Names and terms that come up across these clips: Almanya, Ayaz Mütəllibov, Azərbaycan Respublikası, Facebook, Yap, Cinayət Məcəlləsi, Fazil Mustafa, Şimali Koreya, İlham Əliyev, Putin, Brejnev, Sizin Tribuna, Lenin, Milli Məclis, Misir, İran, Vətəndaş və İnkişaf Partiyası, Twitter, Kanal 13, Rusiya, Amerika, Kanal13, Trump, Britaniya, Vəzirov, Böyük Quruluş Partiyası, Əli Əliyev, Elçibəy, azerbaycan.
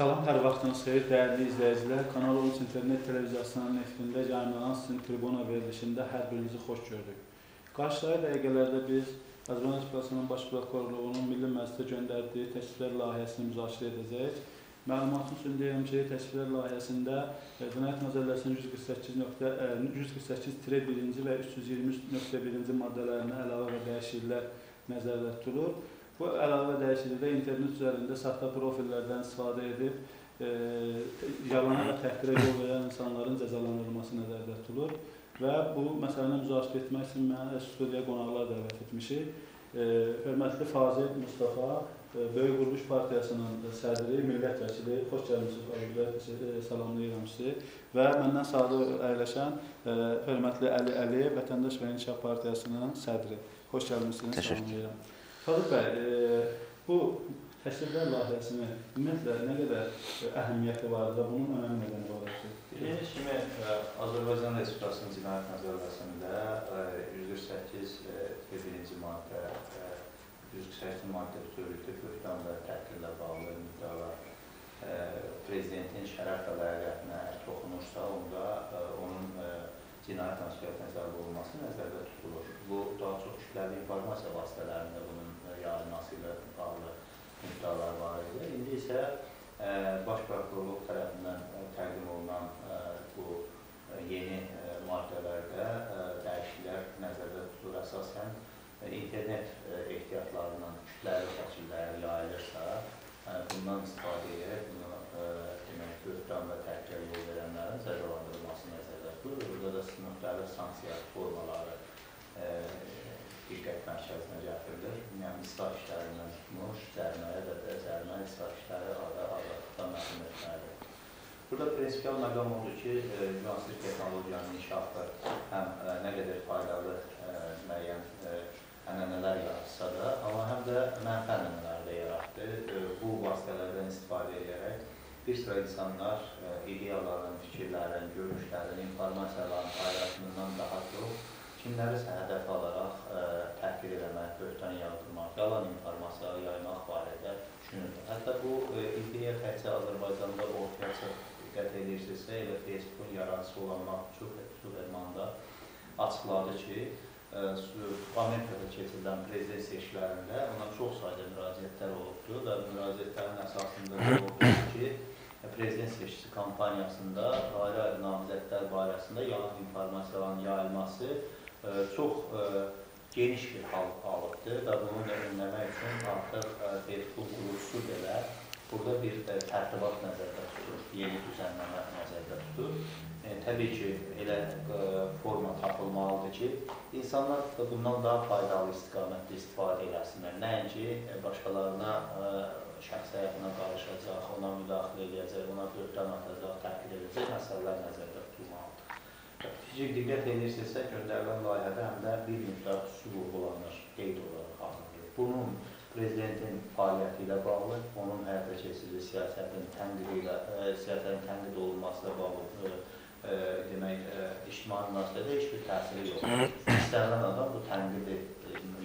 Salam, hər vaxtınız xeyir, dəyərli izləyicilər. Kanal 13 internet televiziyasının nefrində yayınlanan sizin tribuna verilişində hər birinizi xoş gördük. Qarşıdakı dəqiqələrdə biz Azərbaycan Respublikasının Baş Prokurorluğunun Milli Məclisə göndərdiyi təkliflər layihəsini müzakirə edəcəyik. Məlumatın üçün deyəm ki, təkliflər layihəsində Cinayət Məcəlləsinin 148.1 və 323.1 maddələrinə əlavə və dəyişikliklər nəzərdə tutulur. Bu əlavə dəyişiklikdə internet üzərində saxta profillərdən istifadə edib, yalana və təhqirə yol verən insanların cəzalandırılması nəzərdə tutulur və bu məsələni müzakirə etmək üçün mənə studiyaya qonaqlar dəvət etmişik. Hörmətli Fazil Mustafa, Böyük Quruluş Partiyasının sədri, millət vəkili, xoş gəlmişsiniz, salamlayıram sizi və məndən sağda əyləşən hörmətli Əli Əliyev, Vətəndaş və İnkişaf Partiyasının sədri. Xoş gəlmişsiniz, salamlayıram. Fazil bəy, bu təkliflər layihəsini ümumiyyətlə nə qədər əhəmiyyətli var da bunun önəmi nədən olaraq? Bildiyiniz kimi, Azərbaycan Respublikasının Cinayət Məcəlləsində 148.1-ci maddə, 148-ci maddə bütövlükdə böhtan və təhqirlə bağlı müddəalar prezidentin şərəf və ləyaqətinə toxunursa, onda onun cinayət məsuliyyətinə cəlb olunması nəzərdə tutulur. Bu, daha çox kütləvi informasiya vasitələrində bunun yayılması ilə bağlı müddəalar var idi. İndi isə Baş Prokurorluq tərəfindən təqdim olunan bu yeni maddələrdə dəyişikliklər nəzərdə tutulur. Əsasən, internet ehtiyatlarından kütləvi şəkilləri yayılırsa, bundan istifadə edərək böhtan və təhqirə yol verənlərin cəzalandırılması nəzərdə tutulur. Burada da müxtəlif sanksiya formaları diqqət mərkəzinə gətirilir. Yəni, islah işlərindən tutmuş, cərməyə və cərmə islah işləri azadlıqdan məhkum etməlidir. Burada prinsipial məqam odur ki, müasir texnologiyanın inkişafı həm nə qədər faydalı müəyyən ənənələr yaratsa da, amma həm də mənfi ənənələr də yaratdı. Bu vasitələrdən istifadə edərək bir sıra insanlar ideyaların, fikirlərin, görüşlərin, informasiyaların paylaşımından daha çox kimlərisə hədəf alaraq təhqir eləmək, böhtan yağdırmaq, qalan informasiyaları yaymaq barədə düşünüldür. Hətta bu ideya təkcə Azərbaycanda ortaya diqqət edirsinizsə, elə Facebookun yaradıcısı olan Mahçub Süleyman'da açıqladı ki, Amerikada keçirilən prezident seçkilərində ona çox sayda müraciətlər olubdur və müraciətlərin əsasında olubdur ki, prezident seçkisi kampaniyasında ayrı-ayrı namizədlər barəsində yalan informasiyaların yayılması çox geniş bir hal alıbdır və bunu da önləmək üçün artıq Facebook quruluşu belə burada bir tərtibat nəzərdə tutur, yeni düzənləmə nəzərdə tutur. Təbii ki, elə forma tapılmalıdır ki, insanlar bundan daha faydalı istiqamətdə istifadə eləsinlər. Nəinki başqalarına, şəxsə yaxına qarışacaq, ona müdaxilə eləyəcək, ona böhtan atacaq, təhqir edəcək məsələlər nəzərdə tutulmalıdır. Fikir diqqət edirsinizsə, göndərilən layihədə həm də bir müddət süqurlanır, qeyd olaraq alınır. Bunun prezidentin fəaliyyəti ilə bağlı, onun həyata keçirdiyi siyasətin tənqid olunmasına bağlı ictimai münasibətdə heç bir təsiri yoxdur. İstənilən adam bu tənqidi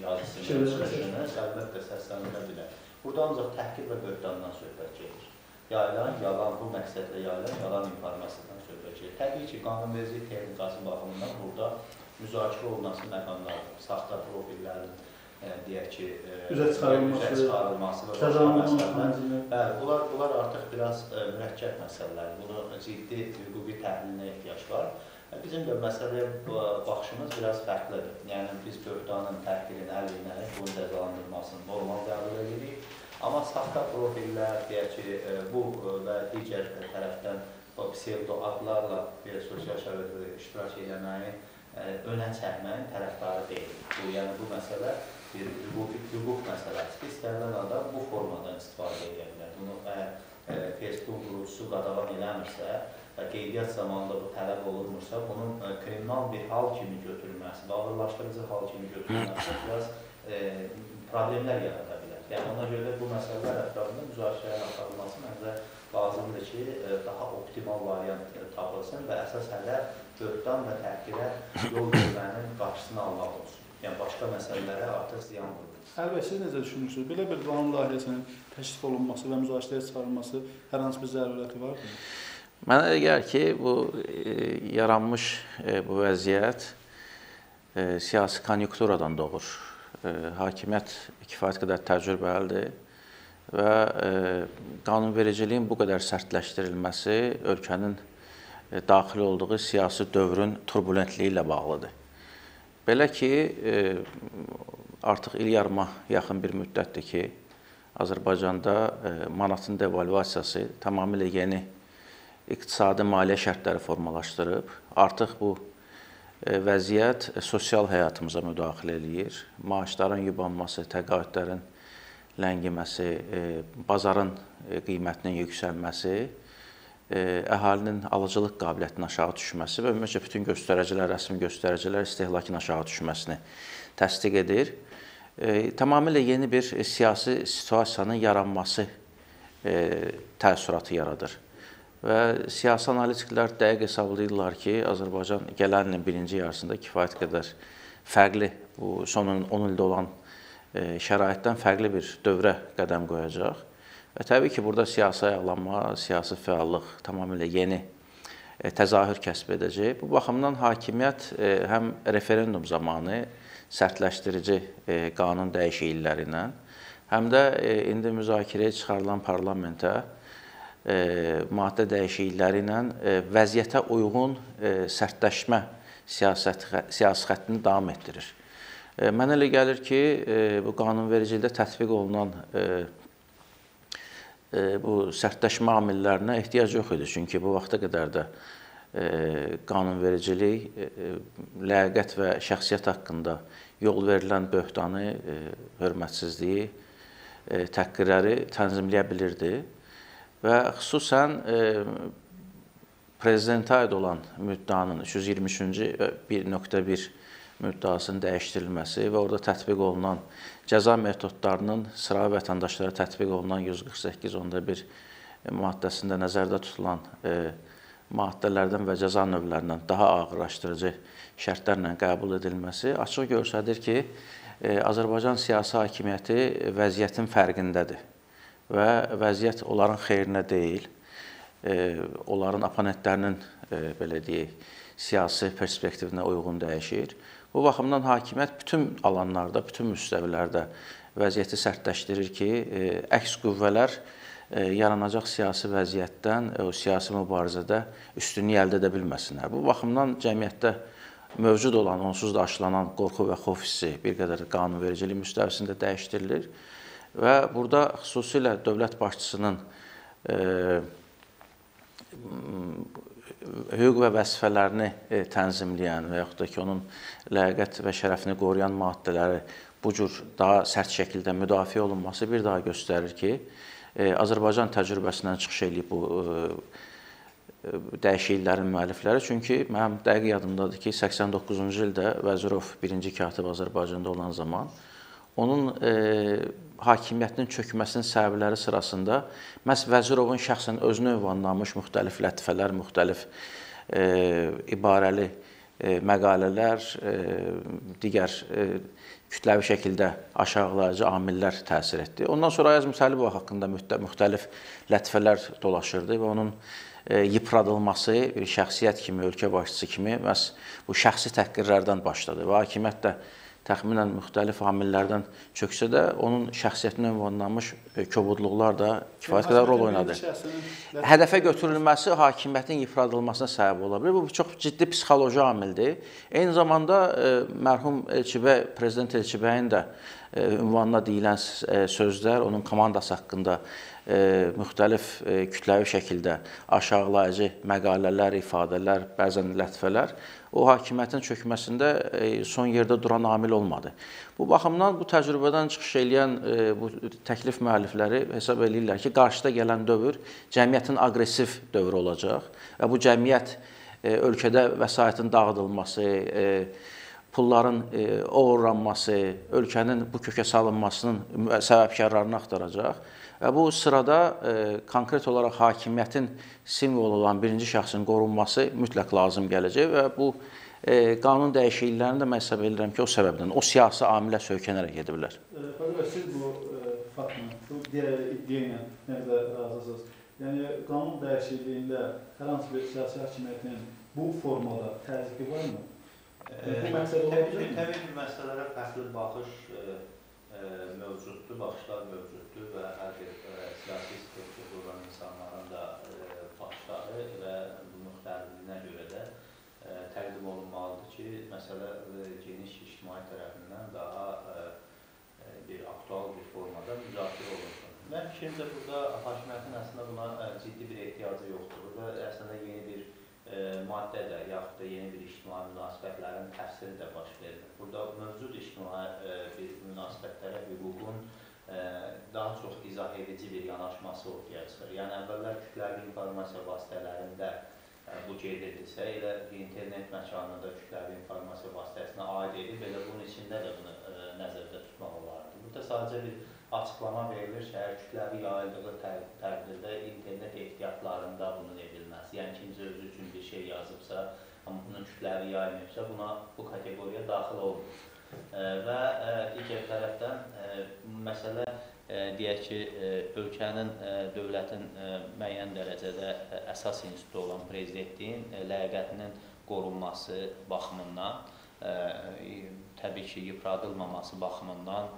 yazısını çıxışını əlbəttə səsləndirə bilər. Burada ancaq təhqir və böhtandan söhbət gedir. Yayılan, yalan, bu məqsədlə yayılan, yalan informasiyadan söhbət gedir. Təbii ki, qanunvericilik texnikası baxımından burada müzakirə olunması məqamlardır. Saxta profillərin, deyək ki, üzə çıxarılması və başqa məsələlər. Bunlar artıq biraz mürəkkəb məsələlər. Bunun ciddi hüquqi təhlilinə ehtiyac var. Bizim də məsələyə baxışımız biraz fərqlidir. Yəni, biz böhtanın, təhqirin, əlilini, bunun cəzalandırılmasını normal qəbul edirik. Amma saxta profillər, deyək ki, bu və digər tərəfdən pseudo-adlarla sosial şəbəkədə iştirak edənəyi önə çəkməyin tərəfdarı deyil. Yəni, bu məsələ bir hüquq məsələsidir. İstənilən adam bu formadan istifadə edə bilər. Bunu Facebook qurucusu qadağan eləmirsə və qeydiyyat zamanında bu tələb olunmursa, bunun kriminal bir hal kimi götürülməsi, bağırlaşdırıcı hal kimi götürülməsi biraz problemlər yarada bilər. Yəni, ona görə bu məsələlər ətrafında müzakirəyə aparılması məncə lazımdır ki, daha optimal variant tapılsın və əsas hələ böhtan və təhqirə yol vermənin qarşısını almaq olsun. yəni başqa məsələlərə artıq ziyan vurur. Əlbəttə, siz necə düşünürsünüz? Belə bir qanun layihəsinin təklif olunması və müzakirəyə çıxarılması hər hansı bir zəruriyyəti vardır? Mənə elə gəlir ki, bu yaranmış bu vəziyyət siyasi konjunkturadan doğur. Hakimiyyət kifayət qədər təcrübəlidir və qanunvericiliyin bu qədər sərtləşdirilməsi ölkənin daxil olduğu siyasi dövrün turbulentliyi ilə bağlıdır. Belə ki, artıq il yarıma yaxın bir müddətdir ki, Azərbaycanda manatın devalvasiyası tamamilə yeni iqtisadi maliyyə şərtləri formalaşdırıb. Artıq bu vəziyyət sosial həyatımıza müdaxilə eləyir. Maaşların yubanması, təqaüdlərin ləngiməsi, bazarın qiymətinin yüksəlməsi, əhalinin alıcılıq qabiliyyətinin aşağı düşməsi və ümumiyyətlə bütün göstəricilər, rəsmi göstəricilər istehlakın aşağı düşməsini təsdiq edir. Tamamilə yeni bir siyasi situasiyanın yaranması təəssüratı yaradır. Və siyasi analitiklər dəqiq hesablayırlar ki, Azərbaycan gələn ilin birinci yarısında kifayət qədər fərqli, bu son 10 ildə olan şəraitdən fərqli bir dövrə qədəm qoyacaq. Və təbii ki, burada siyasi ayaqlanma, siyasi fəallıq tamamilə yeni təzahür kəsb edəcək. Bu baxımdan hakimiyyət həm referendum zamanı sərtləşdirici qanun dəyişiklikləri ilə, həm də indi müzakirəyə çıxarılan parlamentə maddə dəyişiklikləri ilə vəziyyətə uyğun sərtləşmə siyasi xəttini davam etdirir. Mənə elə gəlir ki, bu qanunvericilikdə tətbiq olunan bu sərtləşmə amillərinə ehtiyac yox idi. Çünki bu vaxta qədər də qanunvericilik, ləyaqət və şəxsiyyət haqqında yol verilən böhtanı, hörmətsizliyi, təhqirləri tənzimləyə bilirdi. Və xüsusən prezidentə aid olan müddəanın 323.1 müddəasının dəyişdirilməsi və orada tətbiq olunan cəza metodlarının sıra vətəndaşlara tətbiq olunan 148.1 maddəsində nəzərdə tutulan maddələrdən və cəza növlərindən daha ağırlaşdırıcı şərtlərlə qəbul edilməsi açıq göstərir ki, Azərbaycan siyasi hakimiyyəti vəziyyətin fərqindədir və vəziyyət onların xeyrinə deyil, onların oponentlərinin belə deyək, siyasi perspektivinə uyğun dəyişir. Bu baxımdan hakimiyyət bütün alanlarda, bütün müstəvilərdə vəziyyəti sərtləşdirir ki, əks qüvvələr yaranacaq siyasi vəziyyətdən, o siyasi mübarizədə üstünlüyü əldə edə bilməsinlər. Bu baxımdan cəmiyyətdə mövcud olan, onsuz da aşılanan qorxu və xof hissi bir qədər qanunvericilik müstəvisində dəyişdirilir və burada xüsusilə dövlət başçısının hüquq və vəzifələrini tənzimləyən və yaxud da ki, onun ləyaqət və şərəfini qoruyan maddələri bu cür daha sərt şəkildə müdafiə olunması bir daha göstərir ki, Azərbaycan təcrübəsindən çıxış eləyib bu dəyişikliklərin müəllifləri. Çünki mənim dəqiq yadımdadır ki, 89-cu ildə Vəzirov birinci katib Azərbaycanda olan zaman onun hakimiyyətinin çökməsinin səbəbləri sırasında məhz Vəzirovun şəxsən özünü ünvanlanmış müxtəlif lətifələr, müxtəlif ibarəli məqalələr, digər kütləvi şəkildə aşağılayıcı amillər təsir etdi. Ondan sonra Ayaz Mütəllibov haqqında müxtəlif lətifələr dolaşırdı və onun yıpradılması bir şəxsiyyət kimi, ölkə başçısı kimi məhz bu şəxsi təhqirlərdən başladı və hakimiyyət də təxminən müxtəlif amillərdən çöksə də, onun şəxsiyyətinə ünvanlanmış kobudluqlar da kifayət qədər rol oynadı. Hədəfə götürülməsi hakimiyyətin yıpradılmasına səbəb ola bilir. Bu çox ciddi psixoloji amildir. Eyni zamanda mərhum prezident Elçibəyin də ünvanına deyilən sözlər, onun komandası haqqında müxtəlif kütləvi şəkildə aşağılayıcı məqalələr, ifadələr, bəzən lətifələr o hakimiyyətin çökməsində son yerdə duran amil olmadı. Bu baxımdan bu təcrübədən çıxış eləyən bu təklif müəllifləri hesab eləyirlər ki, qarşıda gələn dövr cəmiyyətin aqressiv dövrü olacaq və bu cəmiyyət ölkədə vəsaitin dağıdılması, pulların oğurlanması, ölkənin bu kökə salınmasının səbəbkarlarını axtaracaq. Və bu sırada konkret olaraq hakimiyyətin simvolu olan birinci şəxsin qorunması mütləq lazım gələcək və bu qanun dəyişikliklərini də mən hesab edirəm ki, o səbəbdən, o siyasi amilə söykənərək edə bilər. Fazil, siz bu faktla, bu iddia ilə nəzərə razısınız? Yəni, qanun dəyişikliyində hər hansı bir siyasi hakimiyyətin bu formada təzyiqi varmı? Bu məsələ olacaq? Təbii ki, məsələlərə fərqli baxış mövcuddur, baxışlar mövcuddur və hər bir siyasi spektrumda olan insanların da baxışları və müxtəlifliyinə görə də təqdim olunmalıdır ki, məsələ geniş ictimai tərəfindən daha bir aktual bir formada müzakirə olunsun. Mən fikrimcə burada hakimiyyətin əslində buna ciddi bir ehtiyacı yoxdur. Burada əslində yeni bir maddə də, yaxud da yeni bir ictimai münasibətlərin təfsiri də baş verir. Burada mövcud ictimai münasibətlərə hüququn daha çox izah edici bir yanaşması ortaya çıxır. Yəni, əvvəllər kütləvi informasiya vasitələrində bu gedirdisə, elə internet məkanında kütləvi informasiya vasitəsinə aid edib, elə bunun içində də bunu nəzərdə tutmaq olardı. Burada sadəcə bir açıqlama verilir, şəhər kütləvi yayıldığı təqdirdə internet ehtiyatlarında bunun edilməsi, yəni kimsə özü üçün bir şey yazıbsa, amma bunun kütləvi yayılmayıbsa, buna bu kateqoriya daxil olunur. Və digər tərəfdən məsələ, deyək ki, ölkənin, dövlətin müəyyən dərəcədə əsas institutu olan prezidentliyin ləyaqətinin qorunması baxımından, təbii ki, yıpradılmaması baxımından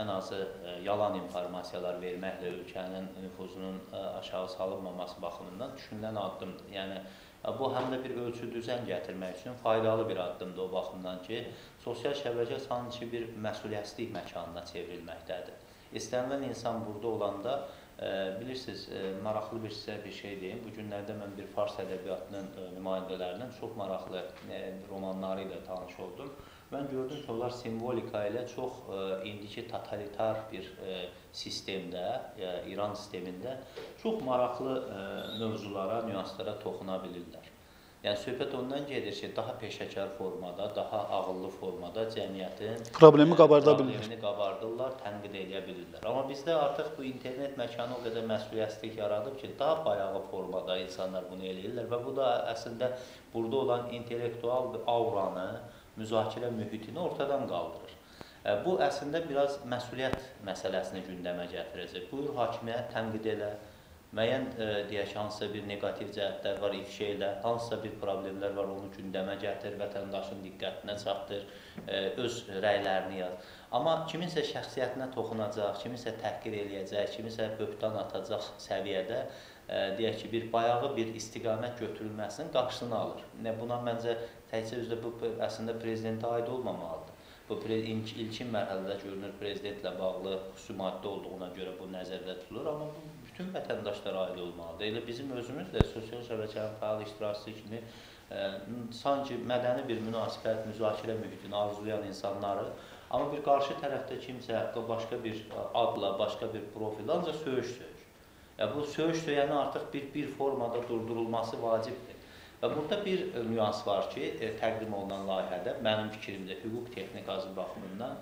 ən azı yalan informasiyalar verməklə ölkənin nüfuzunun aşağı salınmaması baxımından düşünülən addımdır. Yəni, bu həm də bir ölçü düzən gətirmək üçün faydalı bir addımdır o baxımdan ki, sosial şəbəkə sanki bir məsuliyyətsizlik məkanına çevrilməkdədir. İstənilən insan burada olanda, bilirsiniz, maraqlı bir sizə bir şey deyim. Bu günlərdə mən bir fars ədəbiyyatının nümayəndələrindən çox maraqlı romanları ilə tanış oldum. Mən gördüm ki, onlar simvolika ilə çox indiki totalitar bir sistemdə, İran sistemində çox maraqlı mövzulara, nüanslara toxuna bilirlər. Yəni, söhbət ondan gedir ki, daha peşəkar formada, daha ağıllı formada cəmiyyətin problemini qabardırlar, tənqid edə bilirlər. Amma bizdə artıq bu internet məkanı o qədər məsuliyyətsizlik yaradıb ki, daha bayağı formada insanlar bunu eləyirlər və bu da əslində burada olan intellektual auranı, müzakirə mühitini ortadan qaldırır. Bu əslində biraz məsuliyyət məsələsini gündəmə gətirəcək. Buyur hakimiyyət tənqid elə. Müəyyən, deyək ki, hansısa bir negativ cəhətlər var, ifşa elə, hansısa bir problemlər var, onu gündəmə gətir, vətəndaşın diqqətinə çatdır, öz rəylərini yaz. Amma kiminsə şəxsiyyətinə toxunacaq, kiminsə təhqir eləyəcək, kiminsə böhtan atacaq səviyyədə, deyək ki, bir bayağı bir istiqamət götürülməsinin qarşısını alır. Buna məncə təkcə üzrə bu əslində prezidentə aid olmamalıdır. Bu ilkin mərhələdə görünür prezidentlə bağlı xüsusi maddə olduğuna görə bu nəzərdə tutulur, amma bu bütün vətəndaşlara aid olmalıdır. Elə bizim özümüz də sosial şəbəkənin fəal iştirakçısı kimi sanki mədəni bir münasibət, müzakirə mühitini arzulayan insanları, amma bir qarşı tərəfdə kimsə başqa bir adla, başqa bir profillə ancaq söyüş-söyür. Bu söyüş-söyəni artıq bir formada durdurulması vacibdir. Və burada bir nüans var ki, təqdim olunan layihədə, mənim fikrimdə hüquq texnikası baxımından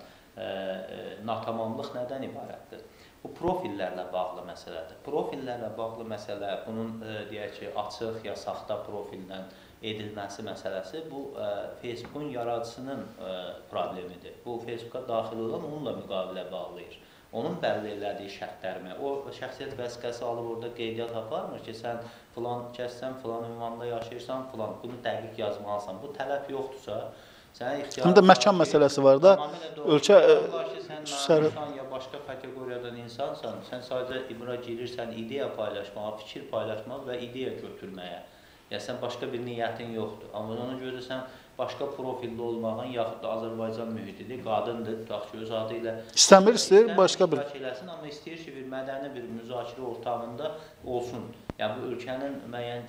natamamlıq nədən ibarətdir? Bu, profillərlə bağlı məsələdir. Profillərlə bağlı məsələ, bunun, deyək ki, açıq ya saxta profildən edilməsi məsələsi, bu, Facebookun yaradıcısının problemidir. Bu, Facebooka daxil olan onunla müqavilə bağlayır. Onun bəlli elədiyi şərtlərmə, o şəxsiyyət vəsiqəsi alıb orada qeydiyyat aparmır ki, sən filan kəssən, filan ünvanda yaşayırsan, filan, bunu dəqiq yazmalısan. Bu tələb yoxdursa, sənə ixtiyar... Həm də məkan məsələsi var da, ölkə... Sən namirsan ya başqa kateqoriyadan insansan, sən sadəcə imra girirsən ideya paylaşmağa, fikir paylaşmağa və ideya götürməyə. Yəni, sən başqa bir niyyətin yoxdur. Amma ona görə sən başqa profilli olmağın, yaxud da Azərbaycan mühitidir, qadındır, tutaq ki, öz adı ilə... İstəmir, başqa bir... Amma istəyir ki, bir mədəni bir müzakirə ortamında olsun. Yəni, bu ölkənin müəyyən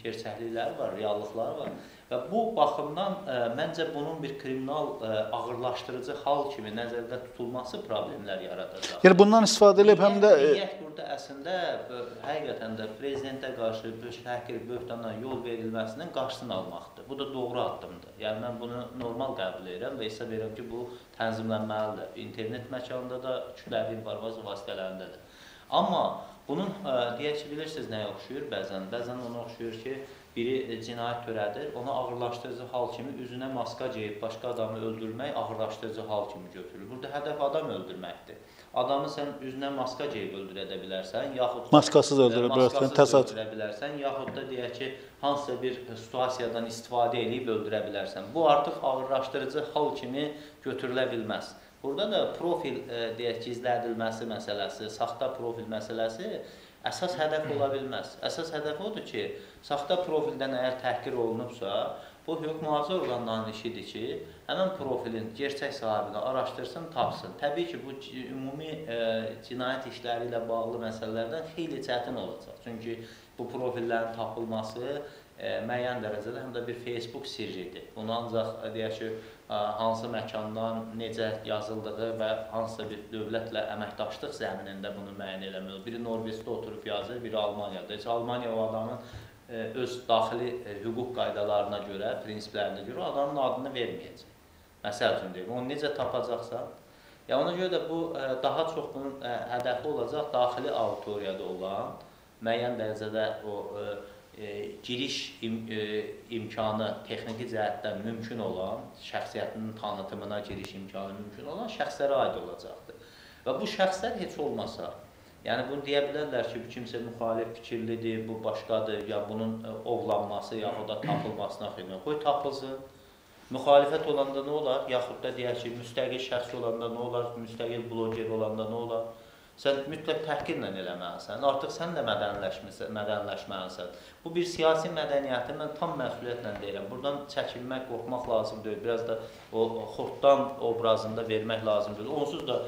gerçəklikləri var, reallıqları var. Və bu baxımdan, məncə, bunun bir kriminal ağırlaşdırıcı hal kimi nəzərdə tutulması problemlər yaradacaq. Yəni, bundan istifadə edib həm də... Niyyət burada əslində, həqiqətən də prezidentə qarşı təhqir böhtanına yol verilməsinin qarşısını almaqdır. Bu da doğru addımdır. Yəni, mən bunu normal qəbul edirəm və hesab edirəm ki, bu tənzimlənməlidir. İnternet məkanında da, kütləvi informasiya vasitələrində də. Amma bunun, deyək ki, bilirsiniz nəyə oxşuyur bəzən? Bəzən ona oxşuyur ki, biri cinayət törədir, ona ağırlaşdırıcı hal kimi üzünə maska geyib başqa adamı öldürmək ağırlaşdırıcı hal kimi götürülür. Burada hədəf adam öldürməkdir. Adamı sən üzünə maska geyib öldürə bilərsən, yaxud maskasız öldürə bilərsən, yaxud da deyək ki, hansısa bir situasiyadan istifadə edib öldürə bilərsən. Bu artıq ağırlaşdırıcı hal kimi götürülə bilməz. Burada da profil deyək ki, izlədilməsi məsələsi, saxta profil məsələsi əsas hədəf ola bilməz. Əsas hədəf odur ki, saxta profildən əgər təhqir olunubsa, bu hüquq-mühafizə orqanlarının işidir ki, həmin profilin gerçək sahibini araşdırsın, tapsın. Təbii ki, bu ümumi cinayət işləri ilə bağlı məsələlərdən xeyli çətin olacaq. Çünki bu profillərin tapılması müəyyən dərəcədə həm də bir Facebook sirridir. Bunu ancaq, deyək ki, hansı məkandan necə yazıldığı və hansısa bir dövlətlə əməkdaşlıq zəminində bunu müəyyən eləmir. Biri Norvizdə oturub yazır, biri Almanyada. Heç Almanya o adamın öz daxili hüquq qaydalarına görə, prinsiplərinə görə adamın adını verməyəcək. Məsəl üçün deyim, onu necə tapacaqsa, ya ona görə də bu daha çox bunun hədəfi olacaq daxili auditoriyada olan, müəyyən dərəcədə o giriş imkanı texniki cəhətdən mümkün olan, şəxsiyyətinin tanıtımına giriş imkanı mümkün olan şəxslərə aid olacaqdır. Və bu şəxslər heç olmasa, yəni bunu deyə bilərlər ki, kimsə müxalif fikirlidir, bu başqadır, ya bunun ovlanması, yaxud da tapılmasına xidmət. Qoy tapılsın. Müxalifət olanda nə olar? Yaxud da deyək ki, müstəqil şəxs olanda nə olar? Müstəqil bloger olanda nə olar? Sən mütləq təhqirlə eləməlisən, artıq sən də mədənləşməlisən. Bu bir siyasi mədəniyyəti mən tam məsuliyyətlə deyirəm. Buradan çəkinmək, qorxmaq lazım deyil, biraz da o xortdan obrazında vermək lazım deyil. Onsuz da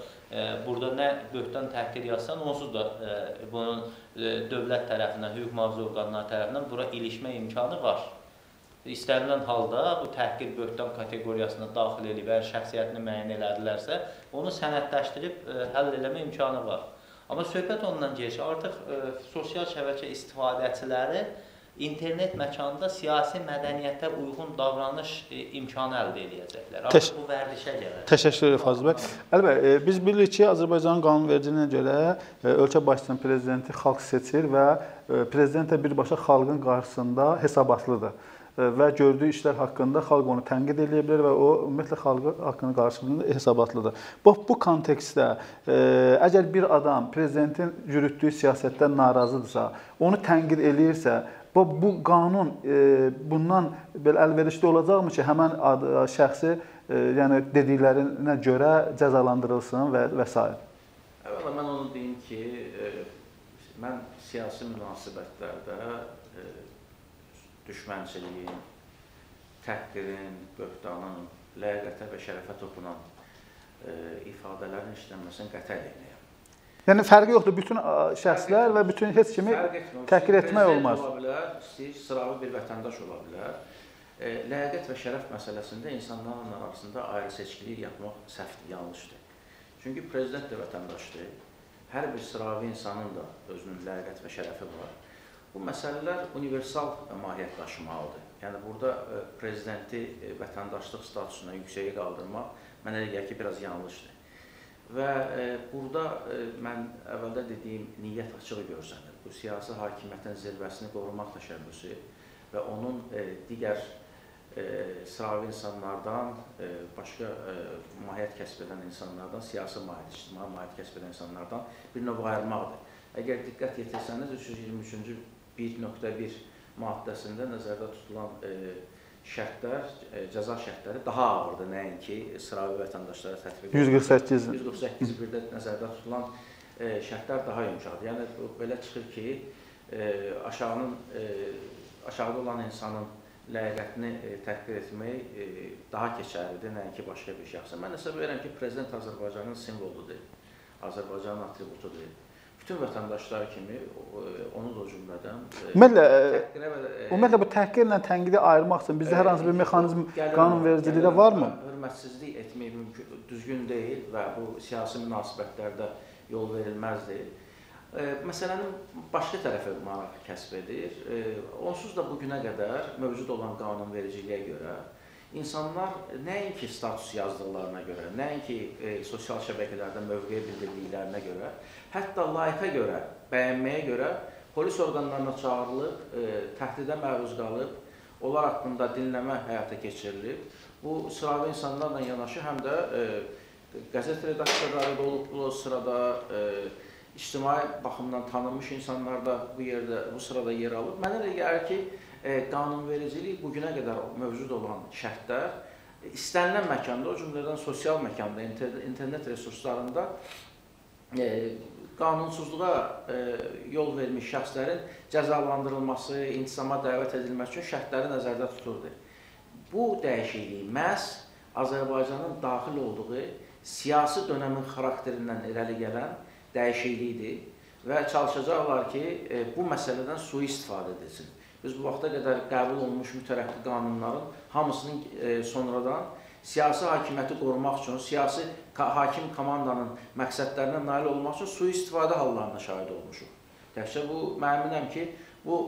burada nə böhtən təhqir yazsan, onsuz da bunun dövlət tərəfindən, hüquq mühafizə orqanları tərəfindən bura ilişmə imkanı var. İstənilən halda bu təhqir böhtən kateqoriyasına daxil edib, əgər şəxsiyyətini müəyyən elədilərsə, onu sənədləşdirib həll eləmə imkanı var. Amma söhbət ondan gəlir ki, artıq sosial şəbəkə istifadəçiləri internet məkanında siyasi mədəniyyətə uyğun davranış imkanı əldə edəcəklər. Artıq bu vərdişə gəlir. Təşəkkür ederim Fazil bəy. Əlbəttə, biz bilirik ki, Azərbaycanın qanunvericiliyinə görə ölkə başçısının prezidenti xalq seçir və prezident də birbaşa xalqın qarşısında hesabatlıdır və gördüyü işlər haqqında xalq onu tənqid edə bilər və o, ümumiyyətlə, xalqı haqqının qarşılığında hesabatlıdır. Bu kontekstdə, əgər bir adam prezidentin yürütdüyü siyasətdən narazıdırsa, onu tənqid edirsə, bu qanun bundan əlverişli olacaqmı ki, həmən şəxsi dediklərinə görə cəzalandırılsın və s. Əvvəla, mən onu deyim ki, mən siyasi münasibətlərdə düşmənçiliyin, təhqirin, böhtanın, ləyaqətə və şərəfə toxunan ifadələrin işlənməsini qətəl eləyəm. Yəni, fərqi yoxdur, bütün şəxslər və bütün heç kimi təhqir etmək olmaz. Siz sıralı bir vətəndaş ola bilər. Ləyaqət və şərəf məsələsində insanların arasında ayrı seçkiliyi yapmaq səhvdir, yanlışdır. Çünki prezident də vətəndaşdır. Hər bir sıralı insanın da özünün ləyaqət və şərəfi var. Bu məsələlər universal mahiyyət daşımalıdır. Yəni, burada prezidenti vətəndaşlıq statusuna yüksəyə qaldırmaq, mənə deyək ki, biraz yanlışdır. Və burada mən əvvəldə dediyim niyyət açığı görsənir. Bu, siyasi hakimiyyətin zirvəsini qorumaq təşəbbüsü və onun digər sıravi insanlardan, başqa mahiyyət kəsb edən insanlardan, siyasi mahiyyət, ictimai mahiyyət kəsb edən insanlardan bir növ ayırmaqdır. Əgər diqqət yetirsəniz, 323-cü 1.1 maddəsində nəzərdə tutulan şərtlər, cəza şərtləri daha ağırdır, nəinki sıravi vətəndaşlara tətbiq edilir. 148.1-də nəzərdə tutulan şərtlər daha yumşaqdır. Yəni, belə çıxır ki, aşağıda olan insanın ləyaqətini tətbiq etmək daha keçərlidir, nəinki başqa bir şəxsə. Mən hesab edirəm ki, prezident Azərbaycanın simvoludur, Azərbaycanın atributudur. Bütün vətəndaşlar kimi onu da o cümlədən ümumiyyətlə, bu təhqirlə tənqidi ayırmaq üçün bizdə hər hansı bir mexanizm qanunvericilikdə varmı? Hörmətsizlik etmək düzgün deyil və bu siyasi münasibətlərdə yol verilməzdir. Məsələnin başqa tərəfi maraq kəsb edir. Onsuz da bu günə qədər mövcud olan qanunvericiliyə görə insanlar nəinki status yazdıqlarına görə, nəinki sosial şəbəkələrdə mövqeyə bildirdiklərinə görə, hətta layiqa görə, bəyənməyə görə polis orqanlarına çağırılıb, təhdidə məruz qalıb, onlar haqqında dinləmə həyata keçirilib. Bu sıravi insanlarla yanaşı həm də qəzet redaksiyaları da olub bu sırada, ictimai baxımdan tanınmış insanlar da bu sırada yer alıb. Mənə də gəlir ki, qanunvericilik bugünə qədər mövcud olan şərtlər istənilən məkanda, o cümlədən sosial məkanda, internet resurslarında qanunsuzluğa yol vermiş şəxslərin cəzalandırılması, intisama dəvət edilmək üçün şərtləri nəzərdə tuturdu. Bu dəyişiklik məhz Azərbaycanın daxil olduğu siyasi dönəmin xarakterindən irəli gələn dəyişiklikdir və çalışacaqlar ki, bu məsələdən sui-istifadə edilsin. Biz bu vaxta qədər qəbul olunmuş mütərəqqi qanunların hamısının sonradan siyasi hakimiyyəti qorumaq üçün, siyasi hakim komandanın məqsədlərinə nail olmaq üçün sui-istifadə hallarına şahid olmuşuq. Təkcə bu, məminəm ki, bu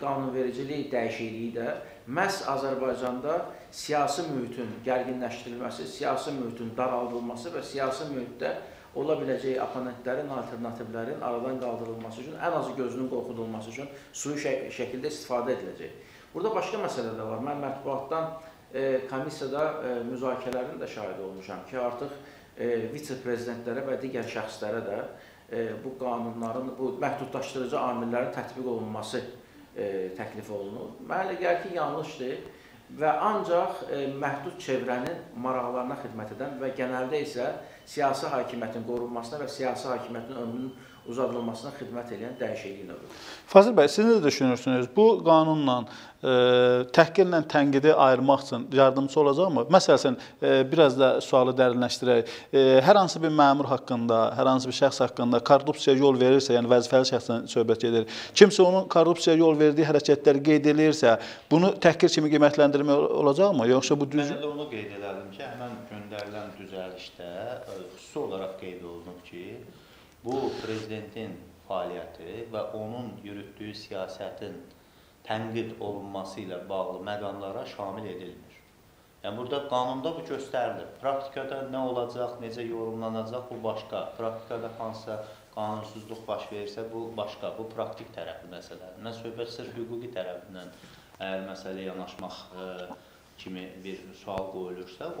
qanunvericilik dəyişikliyi də məhz Azərbaycanda siyasi mühitin gərginləşdirilməsi, siyasi mühitin daraldılması və siyasi mühitdə ola biləcəyi oponentlərin, alternativlərin aradan qaldırılması üçün, ən azı gözünün qorxudulması üçün sui şəkildə istifadə ediləcək. Burada başqa məsələ də var. Mən mətbuatdan komissiyada müzakirələrin də şahidi olmuşam ki, artıq vitse-prezidentlərə və digər şəxslərə də bu qanunların, bu məhdudlaşdırıcı amillərin tətbiq olunması təklif olunur. Mənə gəlir ki, yanlışdır və ancaq məhdud çevrənin maraqlarına xidmət edən və genəldə isə siyasi hakimiyyətin qorunmasına və siyasi hakimiyyətin ömrünün uzadılmasına xidmət edən dəyişikliyin olur. Fazil bəy, siz nə düşünürsünüz? Bu qanunla, təhqirlə tənqidi ayırmaq üçün yardımcı olacaqmı? Məsələn, biraz da sualı dərinləşdirək. Hər hansı bir məmur haqqında, hər hansı bir şəxs haqqında korrupsiya yol verirsə, yəni vəzifəli şəxsdən söhbət gedir, kimsə onun korrupsiya yol verdiyi hərəkətləri qeyd edirsə, bunu təhqir kimi qiymətləndirmək olacaqmı? Yoxsa bu düz... Mən də onu qeyd edirəm ki, həmən göndərilən düzəlişdə xüsusi olaraq qeyd olunub ki, bu, prezidentin fəaliyyəti və onun yürütdüyü siyasətin tənqid olunması ilə bağlı məqamlara şamil edilmir. Yəni, burada qanunda bu göstərilir. Praktikada nə olacaq, necə yorumlanacaq, bu başqa. Praktikada hansısa qanunsuzluq baş verirsə, bu başqa. Bu, praktik tərəfi məsələdir. Söhbət sırf hüquqi tərəfindən əgər məsələyə yanaşmaq kimi bir sual qoyulursa,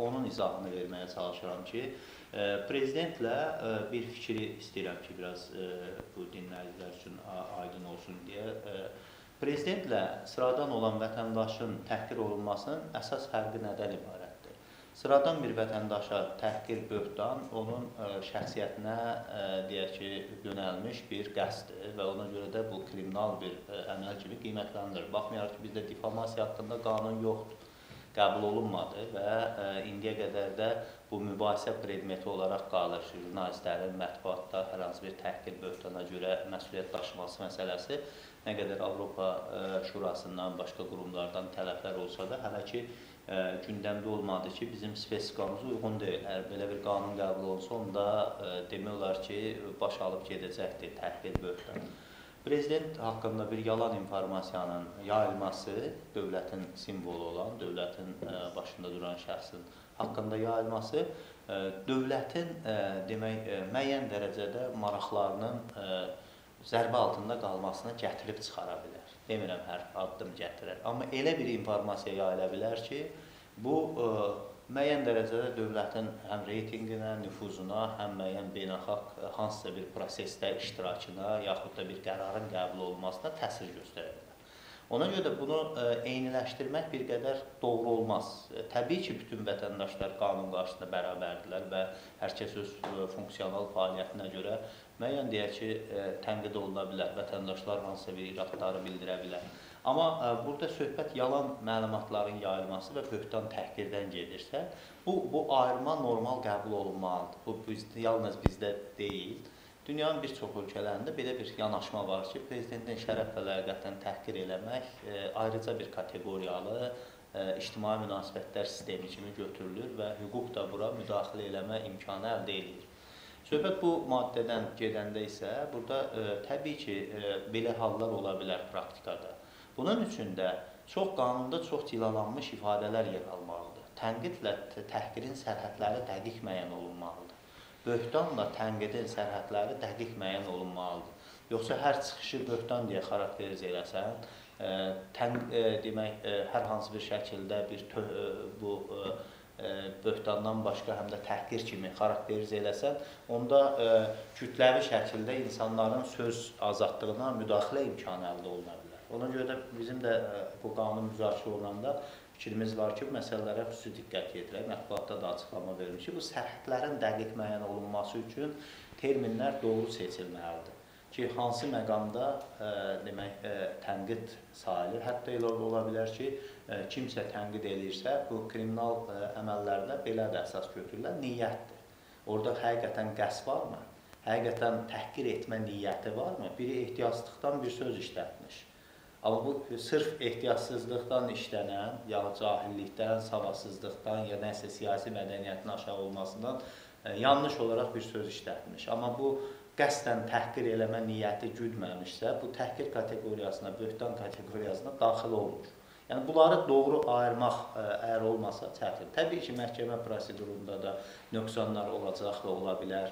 onun izahını verməyə çalışıram ki, prezidentlə bir fikri istəyirəm ki, biraz bu dinləyicilər üçün aydın olsun deyə. Prezidentlə sıradan olan vətəndaşın təhqir olunmasının əsas fərqi nədən ibarətdir? Sıradan bir vətəndaşa təhqir böhtan onun şəxsiyyətinə deyək ki, yönəlmiş bir qəsddir və ona görə də bu kriminal bir əməl kimi qiymətləndirir. Baxmayaraq ki, bizdə difamasiya haqqında qanun yoxdur, qəbul olunmadı və indiyə qədər də bu mübahisə predmeti olaraq qalır. Jurnalistlərin mətbuatda hər hansı bir təhqir böhtana görə məsuliyyət daşıması məsələsi nə qədər Avropa Şurasından, başqa qurumlardan tələblər olsa da hələ ki gündəmdə olmadı ki, bizim spesifikamız uyğun deyil. Əgər belə bir qanun qəbul olunsa, onda demək olar ki, baş alıb gedəcəkdir təhqir böhtana. Prezident haqqında bir yalan informasiyanın yayılması, dövlətin simvolu olan, dövlətin başında duran şəxsin haqqında yayılması, dövlətin demək müəyyən dərəcədə maraqlarının zərbə altında qalmasına gətirib çıxara bilər. Demirəm, hər addım gətirər. Amma elə bir informasiya yayıla bilər ki, bu müəyyən dərəcədə dövlətin həm reytinginə, nüfuzuna, həm müəyyən beynəlxalq hansısa bir prosesdə iştirakına, yaxud da bir qərarın qəbul olmasına təsir göstərə bilər. Ona görə də bunu eyniləşdirmək bir qədər doğru olmaz. Təbii ki, bütün vətəndaşlar qanun qarşısında bərabərdirlər və hər kəs öz funksional fəaliyyətinə görə müəyyən deyək ki, tənqid oluna bilər, vətəndaşlar hansısa bir iradları bildirə bilər. Amma burada söhbət yalan məlumatların yayılması və böhtan təhqirdən gedirsə, bu ayırma normal qəbul olunmalıdır. Bu yalnız bizdə deyil. Dünyanın bir çox ölkələrində belə bir yanaşma var ki, prezidentin şərəf və ləyaqətini təhqir eləmək ayrıca bir kateqoriyalı ictimai münasibətlər sistemi kimi götürülür və hüquq da bura müdaxilə eləmə imkanı əldə edilir. Söhbət bu maddədən gedəndə isə burada təbii ki, belə hallar ola bilər praktikada. Bunun üçün də qanunda çox cilalanmış ifadələr yer almalıdır. Tənqidlə təhqirin sərhədləri dəqiq müəyyən olunmalıdır. Böhtanla tənqidin sərhədləri dəqiq müəyyən olunmalıdır. Yoxsa hər çıxışı böhtan deyə xarakterizə eləsən, demək, hər hansı bir şəkildə bir bu böhtandan başqa həm də təhqir kimi xarakterizə eləsən, onda kütləvi şəkildə insanların söz azadlığına müdaxilə imkanı əldə oluna bilər. Ona görə də bizim də bu qanun müzakirə olunanda fikrimiz var ki, məsələlərə xüsusi diqqət yetirək, mətbuatda da açıqlama verilmiş ki, bu sərhədlərin dəqiq müəyyən olunması üçün terminlər doğru seçilməlidir ki, hansı məqamda demək, tənqid sayılır, hətta elə ola bilər ki, kimsə tənqid eləyirsə, bu kriminal əməllərdə belə də əsas götürülür, niyyətdir. Orada həqiqətən qəsd varmı? Həqiqətən təhqir etmə niyyəti varmı? Biri ehtiyasızlıqdan bir söz işlətmiş. Amma bu sırf ehtiyatsızlıqdan işlənən, ya cahillikdən, savasızlıqdan, ya nəsə siyasi mədəniyyətin aşağı olmasından yanlış olaraq bir söz işlətmiş. Amma bu qəsdən təhqir eləmə niyyəti güdməmişsə, bu təhqir kateqoriyasına, böhtan kateqoriyasına daxil olmur. Yəni, bunları doğru ayırmaq əgər olmasa çətin. Təbii ki, məhkəmə prosedurunda da nöqsanlar olacaq və ola bilər,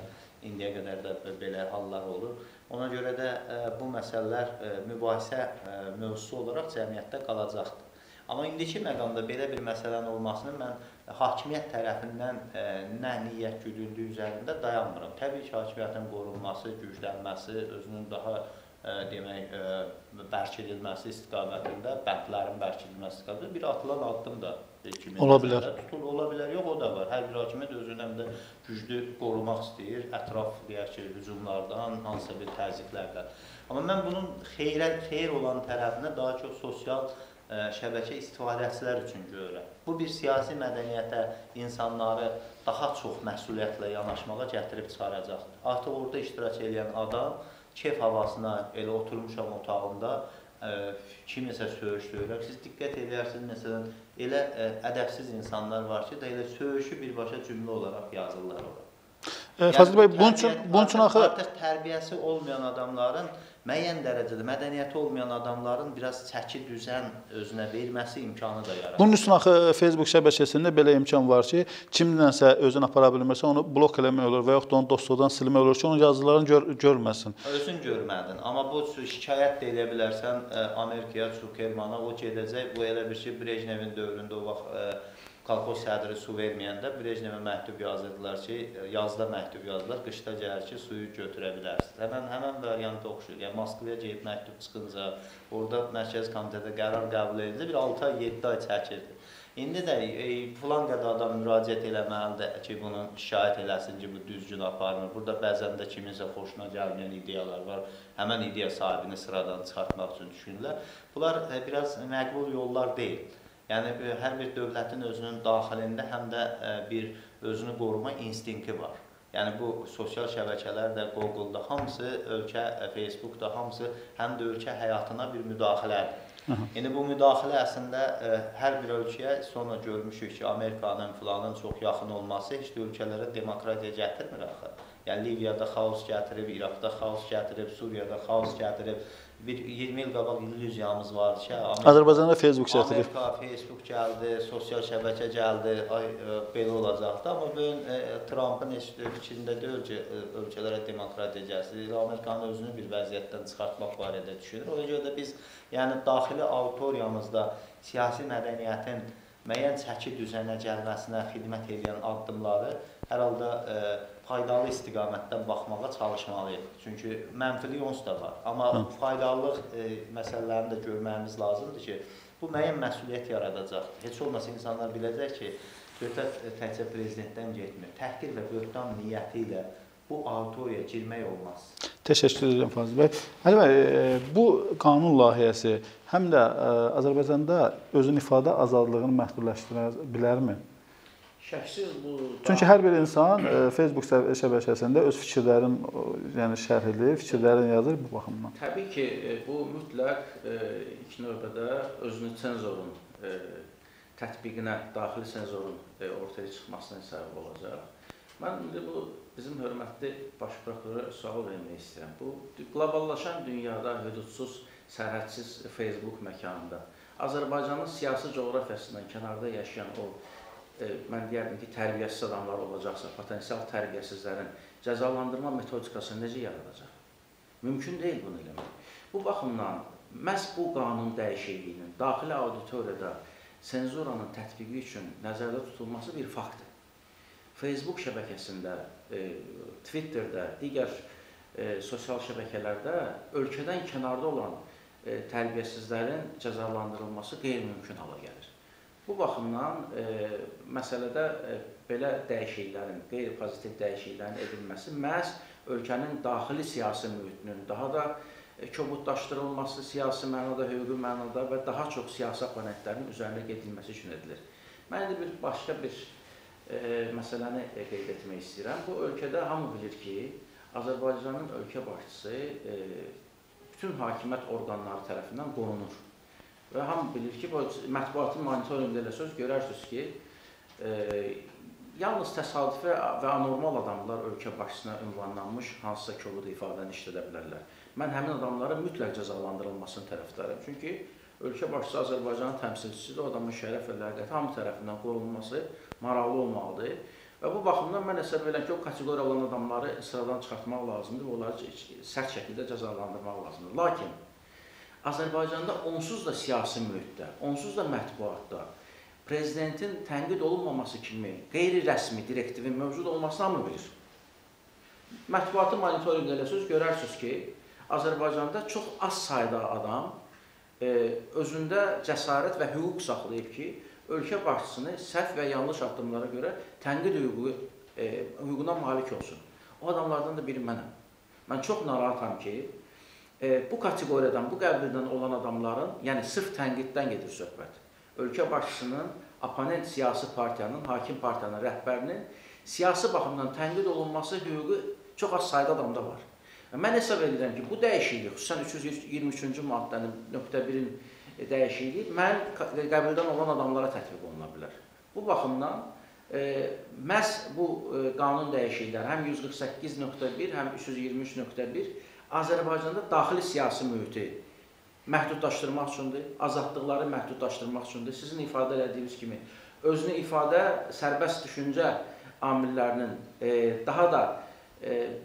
indiyə qədər də belə hallar olur. Ona görə də bu məsələlər mübahisə mövzusu olaraq cəmiyyətdə qalacaqdır. Amma indiki məqamda belə bir məsələnin olmasını mən hakimiyyət tərəfindən nə niyyət güdüldüyü üzərində dayanmıram. Təbii ki, hakimiyyətin qorunması, güclənməsi, özünün daha bərkidilməsi istiqamətində, bəndlərin bərkidilməsi istiqamətində bir atılan addım da ola bilər. Tutulur, ola bilər, yox, o da var. Hər bir hakimiyyət özünün həm də güclü qorumaq istəyir, ətraf, deyək ki, hücumlardan, hansısa bir təzyiqlərdən. Amma mən bunun xeyir olan tərəfini daha çox sosial şəbəkə istifadəçilər üçün görürəm. Bu bir siyasi mədəniyyətə insanları daha çox məsuliyyətlə yanaşmağa gətirib çıxaracaqdır. Artıq orada iştirak edən adam kef havasına elə oturmuşam otağında kimisə söhüş söhürək. Siz diqqət edərsiniz, məsələn, elə ədəbsiz insanlar var ki, elə söhüşü birbaşa cümlə olaraq yazırlar orada. Fazil bəy, bunun üçün axı... Artıq tərbiyəsi olmayan adamların, müəyyən dərəcədə mədəniyyəti olmayan adamların biraz çəki düzən özünə verməsi imkanı da yaradır. Bunun üçün axı Facebook şəbəkəsində belə imkan var ki, kimdənsə özünə apara bilməsə, onu blok eləmək olur və yaxud da onu dostluqdan silmək olur ki, onun yazılarını görməsin. Özün görmədin, amma bu şikayət də eləyə bilərsən Amerikaya, Sukermana, o gedəcək, bu elə bir şey Brejnevin dövründə o vaxt... Kalxoz sədri su verməyəndə Brejnevə məktub yazdılar ki, yazda məktub yazdılar, qışda gəlir ki, suyu götürə bilərsiniz. Həmən variantı oxşuyur. Yəni, Moskvaya gəlib məktub çıxınca, orada Mərkəzi Komitədə qərar qəbul edildi, bir 6 ay, 7 ay çəkirdi. İndi də filan qədər adam müraciət eləməlidir ki, bunun şikayət eləsin ki, bu düzgün aparmır. Burada bəzən də kiminsə xoşuna gəlməyən ideyalar var, həmən ideya sahibini sıradan çıxartmaq üçün düşünürlər. Bunlar biraz məqbul yollar deyil. Yəni, hər bir dövlətin özünün daxilində həm də bir özünü qoruma instinkti var. Yəni, bu sosial şəbəkələr də, Google-da hamısı, ölkə, Facebook-da hamısı həm də ölkə həyatına bir müdaxilədir. Yəni, bu müdaxilə əslində hər bir ölkəyə sonra görmüşük ki, Amerikanın filanın çox yaxın olması heç də ölkələrə demokratiya gətirmir axı. Yəni, Liviyada xaos gətirib, İraqda xaos gətirib, Suriyada xaos gətirib. 20 il qabaq illüziyamız vardı ki, Azərbaycanda Facebook çətirib. Amerika, Facebook gəldi, sosial şəbəkə gəldi, belə olacaqdı. Amma bugün Trumpın fikrində deyil ki, ölkələrə demokratiya gəlsin. Amerikanın özünü bir vəziyyətdən çıxartmaq barədə düşünür. Ona görə də biz daxili auditoriyamızda siyasi mədəniyyətin müəyyən çəki düzənə gəlməsinə xidmət edən addımları hər halda faydalı istiqamətdən baxmağa çalışmalıyıq. Çünki mənfili yonsu da var. Amma faydalılıq məsələlərini də görməyimiz lazımdır ki, bu müəyyən məsuliyyət yaradacaqdır. Heç olmasa insanlar biləcək ki, söhbət təkcə prezidentdən getmir. Təhqir və böhtan niyyəti ilə bu auditoriyaya girmək olmaz. Təşəkkür edirəm Fazil bəy. Əli bəy, bu qanun layihəsi həm də Azərbaycanda özün ifadə azadlığını məhdudlaşdıra bilərmi? Çünki hər bir insan Facebook şəbəkəsində öz fikirlərin şərh edir, fikirlərin yazır bu baxımdan. Təbii ki, bu mütləq ilk növbədə özünü senzorun tətbiqinə, daxili senzorun ortaya çıxmasına səbəb olacaq. Mən indi bu bizim hörmətli baş prokurora sual vermək istəyirəm. Bu qloballaşan dünyada hüdudsuz, sərhədsiz Facebook məkanında Azərbaycanın siyasi coğrafiyasından kənarda yaşayan o mən deyərdim ki, tərbiyəsiz adamlar olacaqsa, potensial tərbiyəsizlərin cəzalandırma metodikası necə yaradacaq? Mümkün deyil bunu eləmək. Bu baxımdan, məhz bu qanun dəyişikliyinin daxili auditoriyada senzuranın tətbiqi üçün nəzərdə tutulması bir faktdır. Facebook şəbəkəsində, Twitter'da, digər sosial şəbəkələrdə ölkədən kənarda olan tərbiyəsizlərin cəzalandırılması qeyri-mümkün hala gəlir. Bu baxımdan məsələdə belə dəyişiklərin, qeyri-pozitiv dəyişiklərin edilməsi məhz ölkənin daxili siyasi mühitinin daha da kobudlaşdırılması, siyasi mənada, hüquqi mənada və daha çox siyasi oponentlərin üzərinə gedilməsi üçün edilir. Mən də başqa bir məsələni qeyd etmək istəyirəm. Bu ölkədə hamı bilir ki, Azərbaycanın ölkə başçısı bütün hakimiyyət orqanları tərəfindən qorunur. Və hamı bilir ki, mətbuatın monitorinqdə elə söz görərsiniz ki, yalnız təsadüfə və anormal adamlar ölkə başçısına ünvanlanmış hansısa kobud ifadəni işlədə bilərlər. Mən həmin adamların mütləq cəzalandırılmasının tərəfdarıyam. Çünki ölkə başçısı Azərbaycanın təmsilçisidir, o adamın şərəf və ləyaqəti hamı tərəfindən qorunulması maraqlı olmalıdır. Və bu baxımdan mən hesab edirəm ki, o kateqoriya olan adamları sıradan çıxartmaq lazımdır və onları sərt şəkildə cəzalandırmaq lazımdır. Lakin Azərbaycanda onsuz da siyasi mühitdə, onsuz da mətbuatda prezidentin tənqid olunmaması kimi qeyri-rəsmi direktivin mövcud olmasını hamı bilir. Mətbuatı monitorinqdə elə söz görərsiniz ki, Azərbaycanda çox az sayda adam özündə cəsarət və hüquq saxlayıb ki, ölkə başçısını səhv və yanlış addımlara görə tənqid hüququna malik olsun. O adamlardan da biri mənəm. Mən çox narahatam ki, bu kateqoriyadan, bu qəbildən olan adamların, yəni sırf tənqiddən gedir söhbət. Ölkə başçısının, oponent siyasi partiyanın, hakim partiyanın rəhbərinin siyasi baxımdan tənqid olunması hüququ çox az sayda adamda var. Mən hesab edirəm ki, bu dəyişiklik, xüsusən 323-cü maddənin nöqtə 1-in dəyişikliyi, mən qəbildən olan adamlara tətbiq oluna bilər. Bu baxımdan məhz bu qanun dəyişiklikləri, həm 148.1, həm 323.1 Azərbaycanda daxili siyasi mühiti məhdudlaşdırmaq üçündür, azadlıqları məhdudlaşdırmaq üçündür. Sizin ifadə elədiyiniz kimi, özünü ifadə, sərbəst düşüncə amillərinin daha da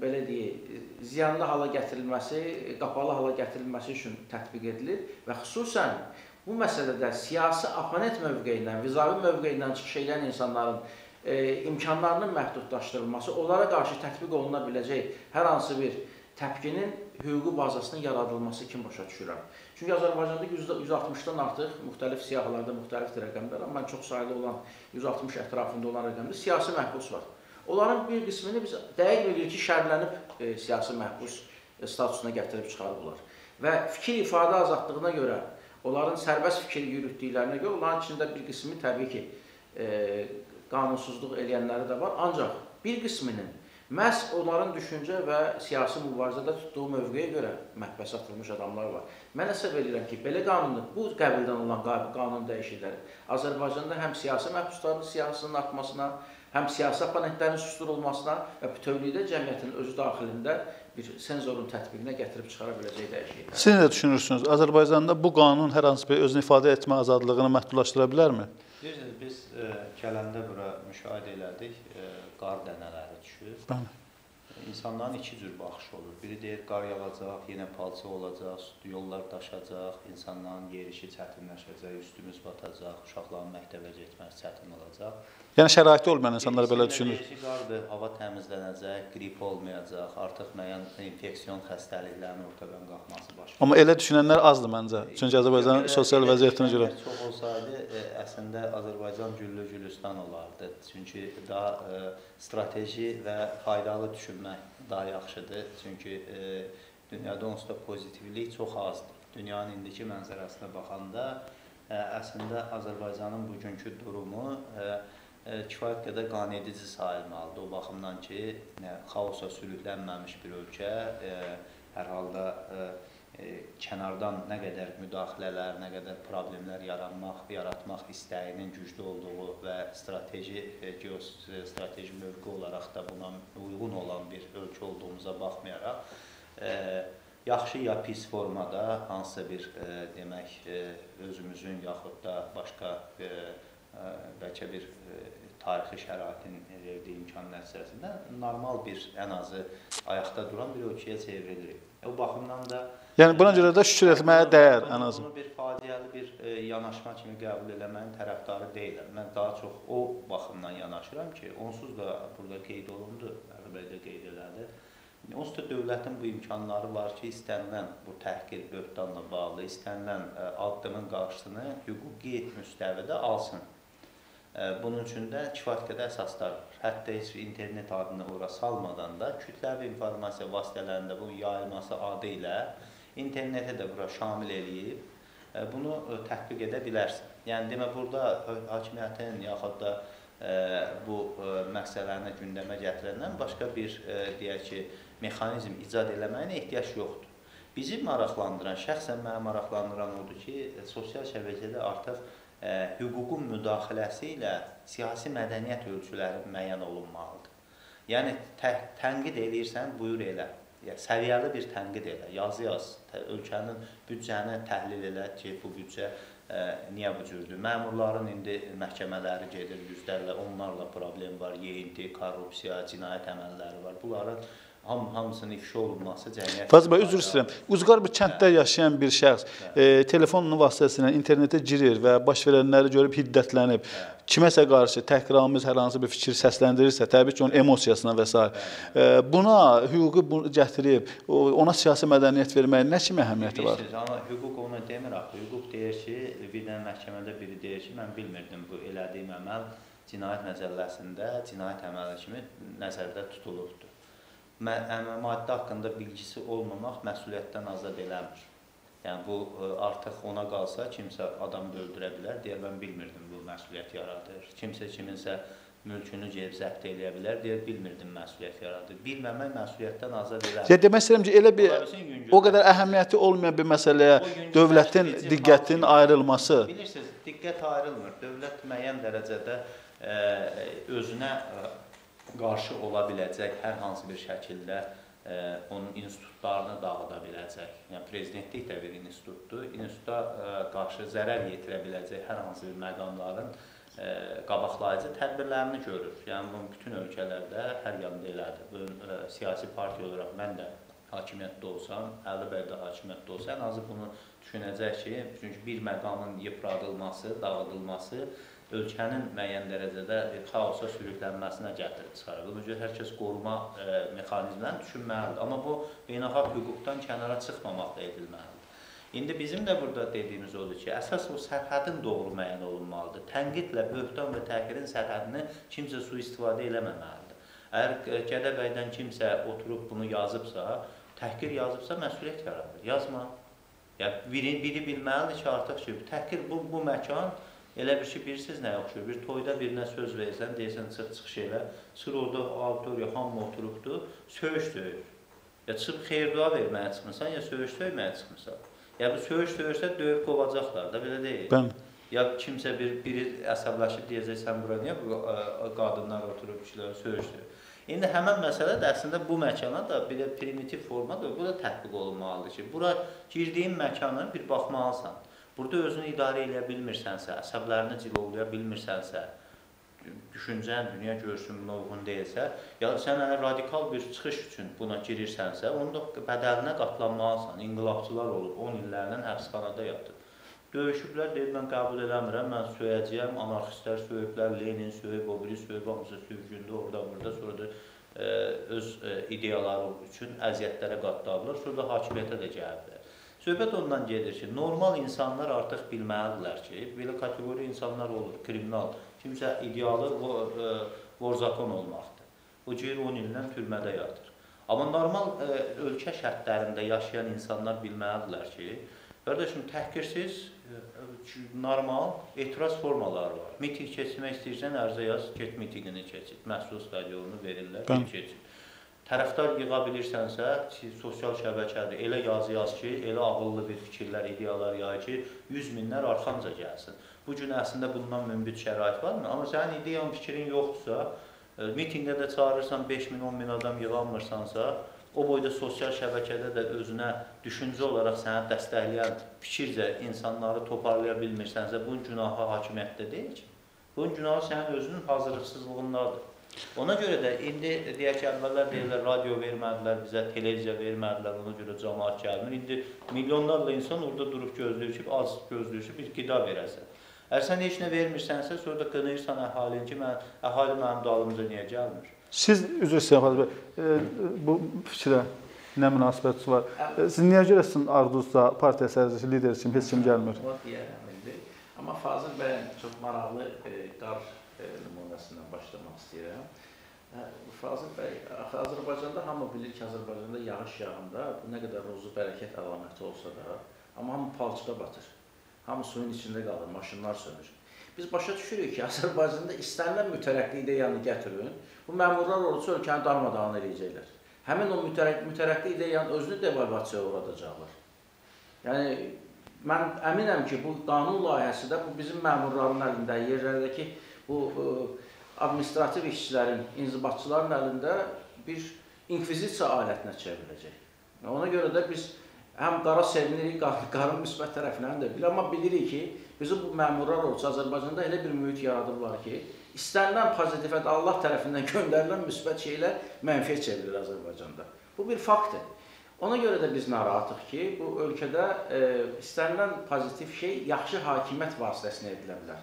belə deyək, ziyanlı hala gətirilməsi, qapalı hala gətirilməsi üçün tətbiq edilir və xüsusən bu məsələdə siyasi oponent mövqeyindən, vizavi mövqeyindən çıxış edən insanların imkanlarının məhdudlaşdırılması, onlara qarşı tətbiq oluna biləcək hər hansı bir təpkinin hüquqi bazasının yaradılması kimi başa düşürəm. Çünki Azərbaycanda 160-dan artıq müxtəlif siyahılarda müxtəlifdir rəqəmlər, amma çox sayılı olan 160 ətrafında olan rəqəmdə siyasi məhbus var. Onların bir qismini biz dəqiq bilirik ki, şərhlənib siyasi məhbus statusuna gətirib çıxarıblar. Və fikir ifadə azadlığına görə, onların sərbəst fikir yürütdüklərinə görə, onların içində bir qismi təbii ki, qanunsuzluq eləyənləri də var, ancaq bir qisminin məhz onların düşüncə və siyasi mübarizədə tutduğu mövqeyə görə məhbəsə atılmış adamlar var. Mən hesab edirəm ki, belə qanunlu, bu qəbildən olan qanun dəyişikləri Azərbaycanda həm siyasi məhbusların siyasının artmasına, həm siyasi oponentlərin susturulmasına və bütövlükdə cəmiyyətin özü daxilində bir senzorun tətbiqinə gətirib çıxara biləcək dəyişikliklər. Siz nə düşünürsünüz? Azərbaycanda bu qanun hər hansı bir özünü ifadə etmə azadlığını məhdudlaşdıra bilərmi? Bilirsiniz, biz gələndə bura müşahidə elədik, qar dənələri düşür. İnsanların iki cür baxışı olur. Biri deyir, qar yağacaq, yenə palça olacaq, yollar daşacaq, insanların yerişi çətinləşəcək, üstümüz batacaq, uşaqların məktəbə getməsi çətin olacaq. Yəni, şəraiti olmayan insanlar belə düşünür. Yerişi qardır, hava təmizlənəcək, qrip olmayacaq, artıq müəyyən infeksiyon xəstəliklərin ortadan qalxması başlayacaq. Amma elə düşünənlər azdır məncə. Çünki Azərbaycanın sosial vəziyyətinə görə. Çox olsaydı, əslində Azərbaycan güllü-gülistan olardı. Çünki daha strateji və faydalı düşünmək daha yaxşıdır. Çünki dünyada onsuz da pozitivlik çox azdır. Dünyanın indiki mənzərəsinə baxanda əslində Azərbaycanın bugünkü durumu kifayət qədər qanedici sayılmalıdır. O baxımdan ki, xaosa sürüklənməmiş bir ölkə, hər halda kənardan nə qədər müdaxilələr, nə qədər problemlər yaratmaq istəyinin güclü olduğu və geostrateji mövqe olaraq da buna uyğun olan bir ölkə olduğumuza baxmayaraq, yaxşı ya pis formada hansısa bir özümüzün yaxud da başqa bəlkə bir tarixi şəraitin verdiyi imkan nəticəsində normal bir, ən azı ayaqda duran bir ölkəyə çevrilir. O baxımdan da... Yəni, buna görə də şükür etməyə dəyər, ən azı. Bunu bir faciəli bir yanaşma kimi qəbul eləmənin tərəfdarı deyiləm. Mən daha çox o baxımdan yanaşıram ki, onsuz da burada qeyd olundu, əvvəldə qeyd elədi. Onsuz da dövlətin bu imkanları var ki, istənilən bu təhqir böhtanla bağlı, istənilən addımın qarşısını hüquqi müstəvidə alsın. Bunun üçün də kifayət qədər əsaslar var. Hətta heç internet adını ora salmadan da kütləvi informasiya vasitələrində bunun yayılması adı ilə internetə də bura şamil eləyib, bunu tətbiq edə bilərsən. Yəni, demə, burada hakimiyyətin yaxud da bu məsələni gündəmə gətirəndən başqa bir, deyək ki, mexanizm icad eləməyinə ehtiyac yoxdur. Bizi maraqlandıran, şəxsən mənə maraqlandıran odur ki, sosial şəbəkədə artıq hüququn müdaxiləsi ilə siyasi mədəniyyət ölçüləri müəyyən olunmalıdır. Yəni, tənqid edirsən, buyur elə, səviyyəli bir tənqid elə, yazı yaz, ölkənin büdcəni təhlil elə ki, bu büdcə niyə bu cürdür? Məmurların indi məhkəmələri gedir, yüzlərlə, onlarla problem var, yeyinti, korrupsiya, cinayət əməlləri var, bunların hamısının ifşa olunması cəmiyyət... Fazil bəy, üzr istəyirəm. Uzqar bir kənddə yaşayan bir şəxs telefonunun vasitəsilə internetə girir və baş verənləri görüb hiddətlənib, kiməsə qarşı təhqiramiz hər hansı bir fikir səsləndirirsə, təbii ki, onun emosiyasına və s. Buna hüququ gətirib, ona siyasi mədəniyyət verməyin nə kimi əhəmiyyəti var? Amma hüquq ona demir axı. Hüquq deyir ki, bir dənə məhkəmədə biri deyir ki, mən bilmirdim bu elədiyim əməl Cinayət Məcəlləsində cinayət əməli kimi nəzərdə tutulubdur. Maddə haqqında bilgisi olmamaq məsuliyyətdən azad eləmir. Yəni, bu artıq ona qalsa, kimsə adamı öldürə bilər, deyər, mən bilmirdim bu məsuliyyət yaradır. Kimsə kiminsə mülkünü ceyb zəbt eləyə bilər, deyər, bilmirdim məsuliyyət yaradır. Bilməmək məsuliyyətdən azad eləmir. Yəni, demək istəyirəm ki, elə bir o qədər əhəmiyyəti olmayan bir məsələyə dövlətin, diqqətinin ayrılması. Bilirsiniz, diqqət ayrılmır. Dövlət müəyyən dərəcədə özünə qarşı ola biləcək, hər hansı bir şəkildə onun institutlarını dağıda biləcək. Yəni, prezidentlik də bir institutdur. İnstituta qarşı zərər yetirə biləcək hər hansı bir məqamların qabaqlayıcı tədbirlərini görür. Yəni, bunun bütün ölkələrdə hər yanda elədir. Siyasi partiya olaraq mən də hakimiyyətdə olsam, Əli bəy də hakimiyyətdə olsa, ən azı bunu düşünəcək ki, çünki bir məqamın yıpradılması, dağıdılması ölkənin müəyyən dərəcədə xaosa sürüklənməsinə gətirib çıxarır. Bunun üçün hər kəs qoruma mexanizmlərini düşünməlidir. Amma bu, beynəlxalq hüquqdan kənara çıxmamaq da edilməlidir. İndi bizim də burada dediyimiz odur ki, əsas o sərhədin doğru müəyyən olunmalıdır. Tənqidlə, böhtan və təhqirin sərhədini kimsə sui-istifadə eləməməlidir. Əgər Gədəbəydən kimsə oturub bunu yazıbsa, təhqir yazıbsa məsuliyyət yaradır. Yazma. Biri bilməlidir ki, artıq ki, təhqir bu məkan elə bir ki, bilirsiniz nə yoxşur, bir toyda birinə söz versən, deyirsən, çıx-çıx elə, sır orada auditoriya, hamı oturubdur, söhüş döyür. Ya çıxıb xeyir-dua verməyə çıxmırsan, ya söhüş döyməyə çıxmırsan. Ya bu söhüş döyürsə, döyüb qovacaqlar da, belə deyil. Ya kimsə biri əsəbləşib deyəcək, sən bura niyə bu qadınlar oturub, söhüş döyür. İndi həmən məsələ də əslində bu məkana da belə primitiv formada, bu da tətbiq olunmalıdır ki, bura girdiyin məkanı bir baxmalısan. Burada özünü idarə eləyə bilmirsənsə, əsəblərini cilovlaya bilmirsənsə, düşüncən, dünya görüşünün uyğun deyilsə, ya sən radikal bir çıxış üçün buna girirsənsə, onu da bədəlinə qatlanmalısan. İnqilabçılar olub, 10 illərlə həbsxanada yatıb. Döyüşüblər, deyib, mən qəbul eləmirəm, mən söyəcəyəm, anarxistlər söyüblər, Lenin söyüb, o biri söyüb, hamısı sürgündə, orada, sonra da öz ideyaları üçün əziyyətlərə qatlanırlar, sonra da hakimiyyətə də gəliblər. Söhbət ondan gedir ki, normal insanlar artıq bilməlidirlər ki, belə kateqori insanlar olur, kriminal, kimsə idealı vorzakon olmaqdır. O cür 10 ildən türmədə yatır. Amma normal ölkə şərtlərində yaşayan insanlar bilməlidirlər ki, qardaşım, təhqirsiz, normal etiraz formaları var. Miting keçirmək istəyirsən, ərzə yaz, get mitingini keçir, məhsul stadionunu verirlər, keçir. Tərəfdar yığa bilirsənsə, sosial şəbəkədə elə yazı yaz ki, elə ağıllı bir fikirlər, ideyalar yay ki, 100 minlər arxanca gəlsin. Bugün əslində bundan münbit şərait varmı? Amma sənin ideyan, fikrin yoxdursa, mitingdə də çağırırsan 5 min, 10 min adam yığanmırsansa, o boyda sosial şəbəkədə də özünə düşüncə olaraq sənə dəstəkləyən fikircə insanları toparlaya bilmirsənsə, bunun günahı hakimiyyətdə deyil ki. Bu bunun günahı sənin özünün hazırlıqsızlığındadır. Ona görə də indi deyək ki, əvvəllər deyirlər, radio vermədilər bizə, televiziya vermədilər, ona görə cəmaət gəlmir. İndi milyonlarla insan orada durub gözləyir ki, az gözləyir ki, bir qida verəsən. Əgər sən heç nə vermirsənsə, sonra da qınayırsan əhalin ki, əhali mənim dalımıza niyə gəlmir? Siz, üzr istəyirəm Fazil bəy, bu fikirə nə münasibətçi var? Siz niyə görəsiniz Arduzda partiya sərcəsi lideri kimi heç kim gəlmir? Ona deyərəm indi. Amma Fazil bəy çox maraqlı qar nümunəsindən başlamaq istəyirəm. Fazil bəy, Azərbaycanda hamı bilir ki, Azərbaycanda yağış yağında nə qədər ruzu bərəkət əlaməti olsa da, amma hamı palçıda batır. Hamı suyun içində qalır, maşınlar sönür. Biz başa düşürük ki, Azərbaycanda istənilən mütərəqqliyi də yanı gətirin, bu məmurlar ordusu ölkəni darmadağın eləyəcəklər. Həmin o mütərəqqliyi də yanı özünü devalvasiyaya uğradacaqlar. Yəni, mən əminəm ki, bu qanun layihəsi də bizim məmurların əlində, yerlərdəki bu administrativ işçilərin, inzibatçıların əlində bir inkvizisiya alətinə çevriləcək. Ona görə də biz həm qara sevinirik, qarın müsbət tərəflərini də bilir. Amma bilirik ki, bizi bu məmurlar olsa Azərbaycanda elə bir mühit yaradıblar ki, istənilən pozitivət Allah tərəfindən göndərilən müsbət şeylər mənfiyə çevrilir Azərbaycanda. Bu bir faktdır. Ona görə də biz narahatıq ki, bu ölkədə istənilən pozitiv şey yaxşı hakimiyyət vasitəsində edilə bilər.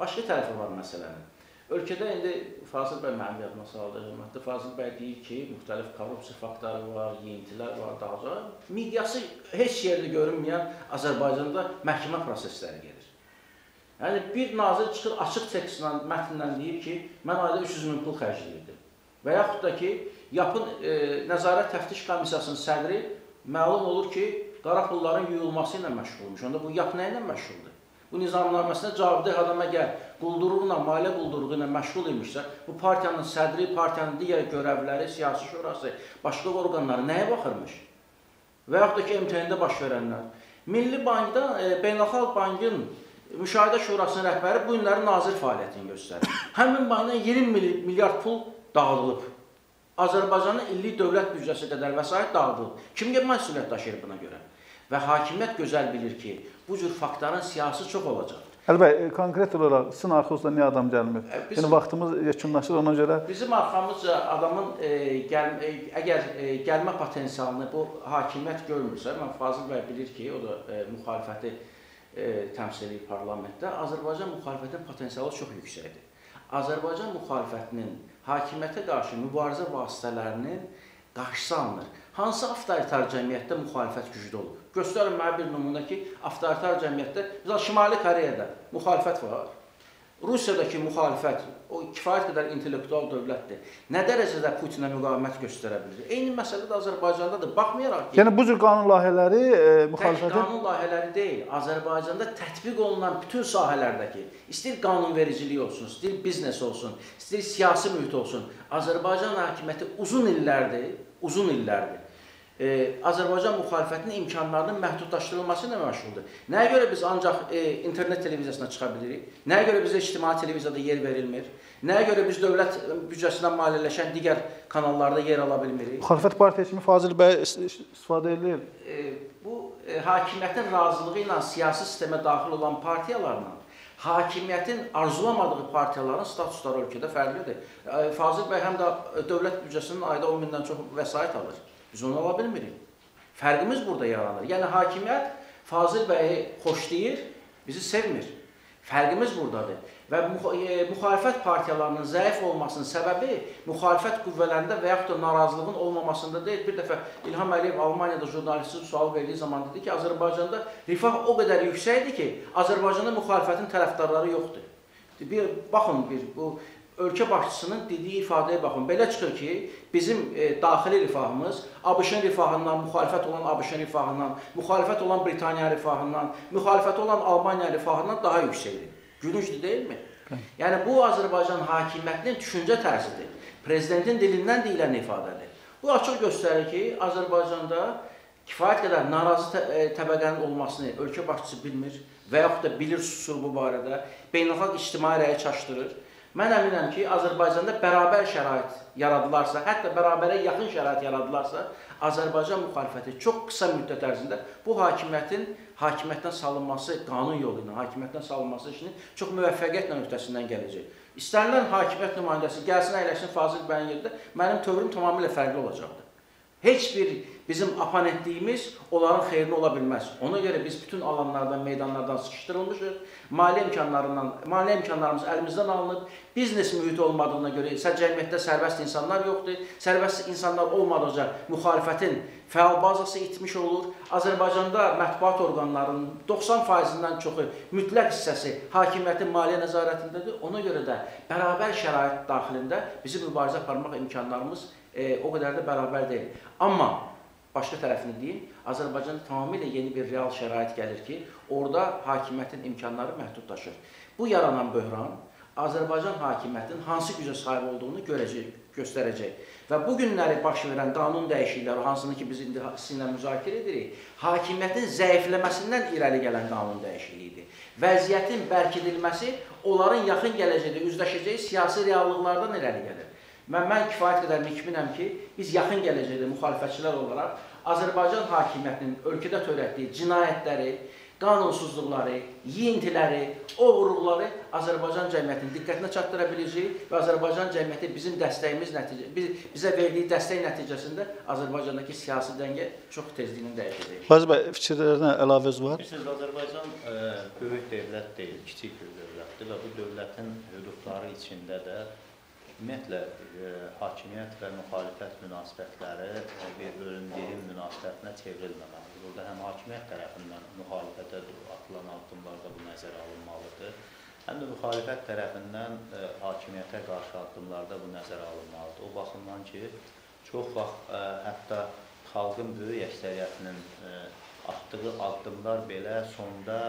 Başqa tərəfi var məsələnin. Ölkədə indi Fazil bəy mənim yadıma saldı, hörmətli Fazil bəy deyir ki, müxtəlif korrupsiya faktları var, yeyintilər var, dağca. Mediası heç yerdə görünməyən Azərbaycanda məhkəmə prosesləri gedir. Yəni, bir nazir çıxır, açıq tekstlə, mətnlə deyir ki, mən ayda 300 min pul xərcləyirdim. Və yaxud da ki, Yapın Nəzarət Təftiş Komissiyasının sədri məlum olur ki, qara pulların yuyulması ilə məşğulmuş. Onda bu yap nə ilə məşğuldur? Bu nizamnaməsində cavabdeh adam əgər quldurluqla, maliyyə quldurluğuyla məşğul imişsə, bu partiyanın sədri, partiyanın digər görəvləri, siyasi şurası, başqa orqanları nəyə baxırmış? Və yaxud da ki, MTN-də baş verənlər. Milli Bankda, Beynəlxalq Bankın müşahidə şurasının rəhbəri bu günləri nazir fəaliyyətini göstərir. Həmin bankdan 20 milyard pul dağılıb. Azərbaycanın illi dövlət büdcəsi qədər vəsait dağılıb. Kimə məsuliyyət daşıyır buna görə? Və hakimiyyət gözəl bilir ki, bu cür faktların siyasi çox olacaq. Əlbəy, konkret olaraq, sizin arxanızda niyə adam gəlmir? Yəni, vaxtımız yekunlaşır, ona görə... Bizim arxamızca adamın əgər gəlmə potensialını bu hakimiyyət görmürsə, mən Fazil bəy bilir ki, o da müxalifəti təmsil edir parlamentdə, Azərbaycan müxalifətinin potensialı çox yüksəkdir. Azərbaycan müxalifətinin hakimiyyətə qarşı mübarizə vasitələrinin qarşısı alınır. Hansı avtoritar cəmiyyətdə müxalifət gücdə olub? Göstərin mənə bir nümunə ki, avtoritar cəmiyyətdə, bizə Şimali Koreyada müxalifət var. Rusiyadakı müxalifət, o kifayət qədər intellektual dövlətdir. Nə dərəcədə Putinə müqavimət göstərə bilir? Eyni məsələ də Azərbaycandadır, baxmayaraq ki... Yəni, bu cür qanun layihələri müxalifəti... Tək qanun layihələri deyil, Azərbaycanda tətbiq olunan bütün sahələrdəki, istəyir qanunvericiliyi olsun, istəyir biznes olsun, istəyir siyasi mühit olsun. Azərbaycan hakimiyyəti uzun illərdir. Azərbaycan müxalifətinin imkanlarının məhdudlaşdırılması ilə məşğuldur. Nəyə görə biz ancaq internet televiziyasına çıxa bilirik? Nəyə görə bizə ictimai televiziyada yer verilmir? Nəyə görə biz dövlət büdcəsindən maliyyələşən digər kanallarda yer ala bilmirik? Müxalifət partiya kimi Fazil bəy istifadə edilir. Bu, hakimiyyətin razılığı ilə siyasi sistemə daxil olan partiyalarla hakimiyyətin arzulamadığı partiyaların statusları ölkədə fərqlidir. Fazil bəy həm də dövlət büdcəsinin ayda 10 mindən çox vəsait alır. Biz onu ala bilmirik. Fərqimiz burada yaranır. Yəni, hakimiyyət Fazil bəyi xoşlayır, bizi sevmir. Fərqimiz buradadır. Və müxalifət partiyalarının zəif olmasının səbəbi müxalifət qüvvələrində və yaxud da narazılığın olmamasında deyil. Bir dəfə İlham Əliyev Almanya'da jurnalistin sual verdiyi zaman dedi ki, Azərbaycanda rifah o qədər yüksəkdir ki, Azərbaycanda müxalifətin tərəfdarları yoxdur. Baxın, bu... Ölkə başçısının dediyi ifadəyə baxın, belə çıxır ki, bizim daxili rifahımız ABŞ-ın rifahından, müxalifət olan ABŞ-ın rifahından, müxalifət olan Britaniya rifahından, müxalifət olan Almanya rifahından daha yüksəkdir. Gülüncdür, deyilmi? Yəni, bu, Azərbaycan hakimiyyətinin düşüncə tərzidir. Prezidentin dilindən deyilən ifadədir. Bu, açıq göstərir ki, Azərbaycanda kifayət qədər narazı təbəqənin olmasını ölkə başçısı bilmir və yaxud da bilir susur bu barədə, beynəlxalq ictimai rəyi çaşdırır. Mən əminəm ki, Azərbaycanda bərabər şərait yaradılarsa, hətta bərabərə yaxın şərait yaradılarsa, Azərbaycan müxalifəti çox qısa müddət ərzində bu hakimiyyətdən salınması, qanun yolu ilə hakimiyyətdən salınması işinin çox müvəffəqiyyətlə öhdəsindən gələcək. İstənilən hakimiyyət nümayəndəsi gəlsin, əyləşsin Fazil bəyin yerində, mənim tövrüm tamamilə fərqli olacaqdır. Heç bir bizim apanetliyimiz onların xeyrinə ola bilməz. Ona görə biz bütün alanlardan, meydanlardan sıkışdırılmışıq. Maliyyə imkanlarımız əlimizdən alınıb. Biznes mühiti olmadığına görə cəmiyyətdə sərbəst insanlar yoxdur. Sərbəst insanlar olmadıqca müxalifətin fəal bazası itmiş olur. Azərbaycanda mətbuat orqanlarının 90%-dən çoxu mütləq hissəsi hakimiyyətin maliyyə nəzarətindədir. Ona görə də bərabər şərait daxilində bizi mübarizə aparmaq imkanlarımız o qədər də bərabər deyil. Amma başqa tərəfini deyim, Azərbaycanda tamamilə yeni bir real şərait gəlir ki, orada hakimiyyətin imkanları məhdudlaşır. Bu yaranan böhran Azərbaycan hakimiyyətinin hansı gücə sahib olduğunu göstərəcək. Və bu günləri baş verən qanun dəyişiklikləri, hansını ki biz indi sizinlə müzakirə edirik, hakimiyyətin zəifləməsindən irəli gələn qanun dəyişikliyidir. Vəziyyətin bərkidilməsi onların yaxın gələcəkdə üzləşəcəyi siyasi reallıqlardan irəli gəlir. Mən kifayət qədər mükminəm ki, biz yaxın gələcəkdə müxalifətçilər olaraq Azərbaycan hakimiyyətinin ölkədə törətdiyi cinayətləri, qanunsuzluqları, yiyintiləri, oğurluqları Azərbaycan cəmiyyətinin diqqətinə çatdıra biləcəyik və Azərbaycan cəmiyyəti bizim dəstəyimiz nəticəsində, bizə verdiyi dəstək nəticəsində Azərbaycandakı siyasi dəngə çox tezliklə dəyişəcək. Fazil bəy, fikirlərinə əlavəz var? Bilirsiniz, Azərbaycan böyük dövlət deyil, kiçik bir dövlətdir və bu dövlətin hüdudları içində də ümumiyyətlə, hakimiyyət və müxalifət münasibətləri bir bölündüyün münasibətinə çevrilməməlidir. Burada həm hakimiyyət tərəfindən müxalifətə atılan addımlarda bu nəzərə alınmalıdır, həm də müxalifət tərəfindən hakimiyyətə qarşı addımlarda bu nəzərə alınmalıdır. O baxımdan ki, çox vaxt hətta xalqın böyük əksəriyyətinin atdığı addımlar belə sonda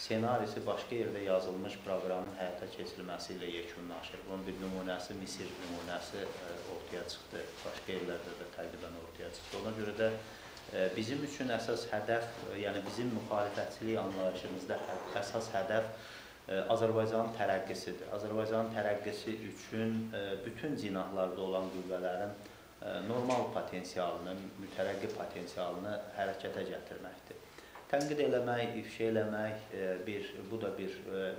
senarisi başqa yerdə yazılmış proqramın həyata keçirilməsi ilə yekunlaşır. Bunun bir nümunəsi, Misir nümunəsi ortaya çıxdı. Başqa yerlərdə də təqribən ortaya çıxdı. Ona görə də bizim üçün əsas hədəf, yəni bizim müxalifətçilik anlayışımızda əsas hədəf Azərbaycanın tərəqqisidir. Azərbaycanın tərəqqisi üçün bütün cinahlarda olan qüvvələrin normal potensialını, mütərəqqi potensialını hərəkətə gətirməkdir. Tənqid eləmək, ifşa eləmək, bu da bir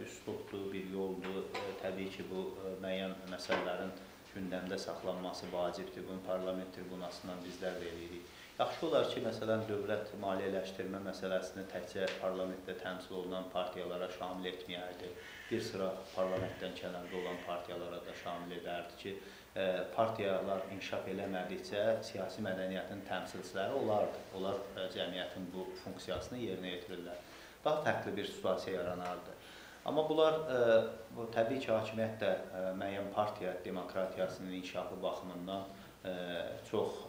üslubdur, bir yoldur. Təbii ki, bu müəyyən məsələlərin gündəmdə saxlanması vacibdir. Bunun parlament tribunasından bizlər də eləyirik. Yaxşı olar ki, məsələn, dövlət maliyyələşdirmə məsələsini təkcə parlamentdə təmsil olunan partiyalara şamil etməyərdi. Bir sıra parlamentdən kənarda olan partiyalara da şamil edərdi ki, partiyalar inkişaf eləmədikcə siyasi mədəniyyətin təmsilçiləri olardı. Onlar cəmiyyətin bu funksiyasını yerinə yetirirlər. Daha fərqli bir situasiya yaranardı. Amma bunlar, təbii ki, hakimiyyət də müəyyən partiya demokratiyasının inkişafı baxımından çox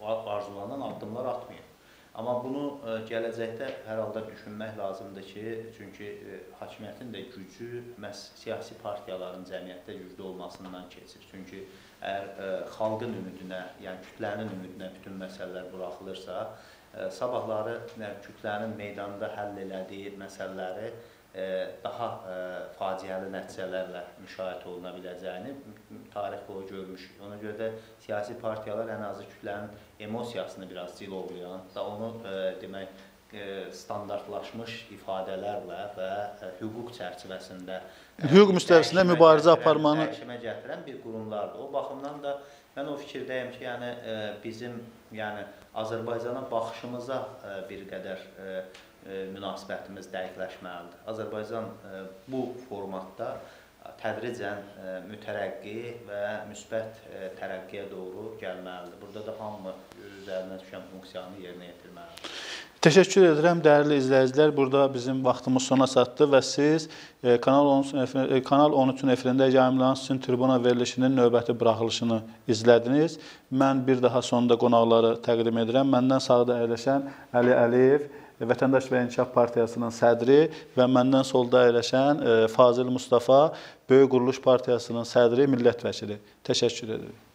arzulanan addımlar atmıyor. Amma bunu gələcəkdə hər halda düşünmək lazımdır ki, çünki hakimiyyətin də gücü məhz siyasi partiyaların cəmiyyətdə güclü olmasından keçir. Çünki əgər xalqın ümidinə, yəni kütlənin ümidinə bütün məsələlər buraxılırsa, sabahları kütlənin meydanda həll elədiyi məsələləri daha faciəli nəticələrlə müşahidə oluna biləcəyini tarix boyu görmüşük. Ona görə də siyasi partiyalar ən azı kütlənin emosiyasını biraz cilovlayan, da onu standartlaşmış ifadələrlə və hüquq çərçivəsində hüquq müstəvisində mübarizə aparmanı təşkimə gətirən bir qurumlardır. O baxımdan da mən o fikirdəyim ki, bizim Azərbaycana baxışımıza bir qədər münasibətimiz dəqiqləşməlidir. Azərbaycan bu formatda tədricən mütərəqqi və müsbət tərəqqiyə doğru gəlməlidir. Burada da hamı üzərinə düşən funksiyanı yerinə yetirməlidir. Təşəkkür edirəm, dəyərli izləyicilər. Burada bizim vaxtımız sona çatdı və siz Kanal 13-ün efirində yayımlanan sizin tribuna verilişinin növbəti buraxılışını izlədiniz. Mən bir daha sonda qonaqları təqdim edirəm. Məndən sağda əyləşən Əli Əliyev, Vətəndaş və İnkişaf Partiyasının sədri və məndən solda əyləşən Fazil Mustafa, Böyük Quruluş Partiyasının sədri, millət vəkili. Təşəkkür edirəm.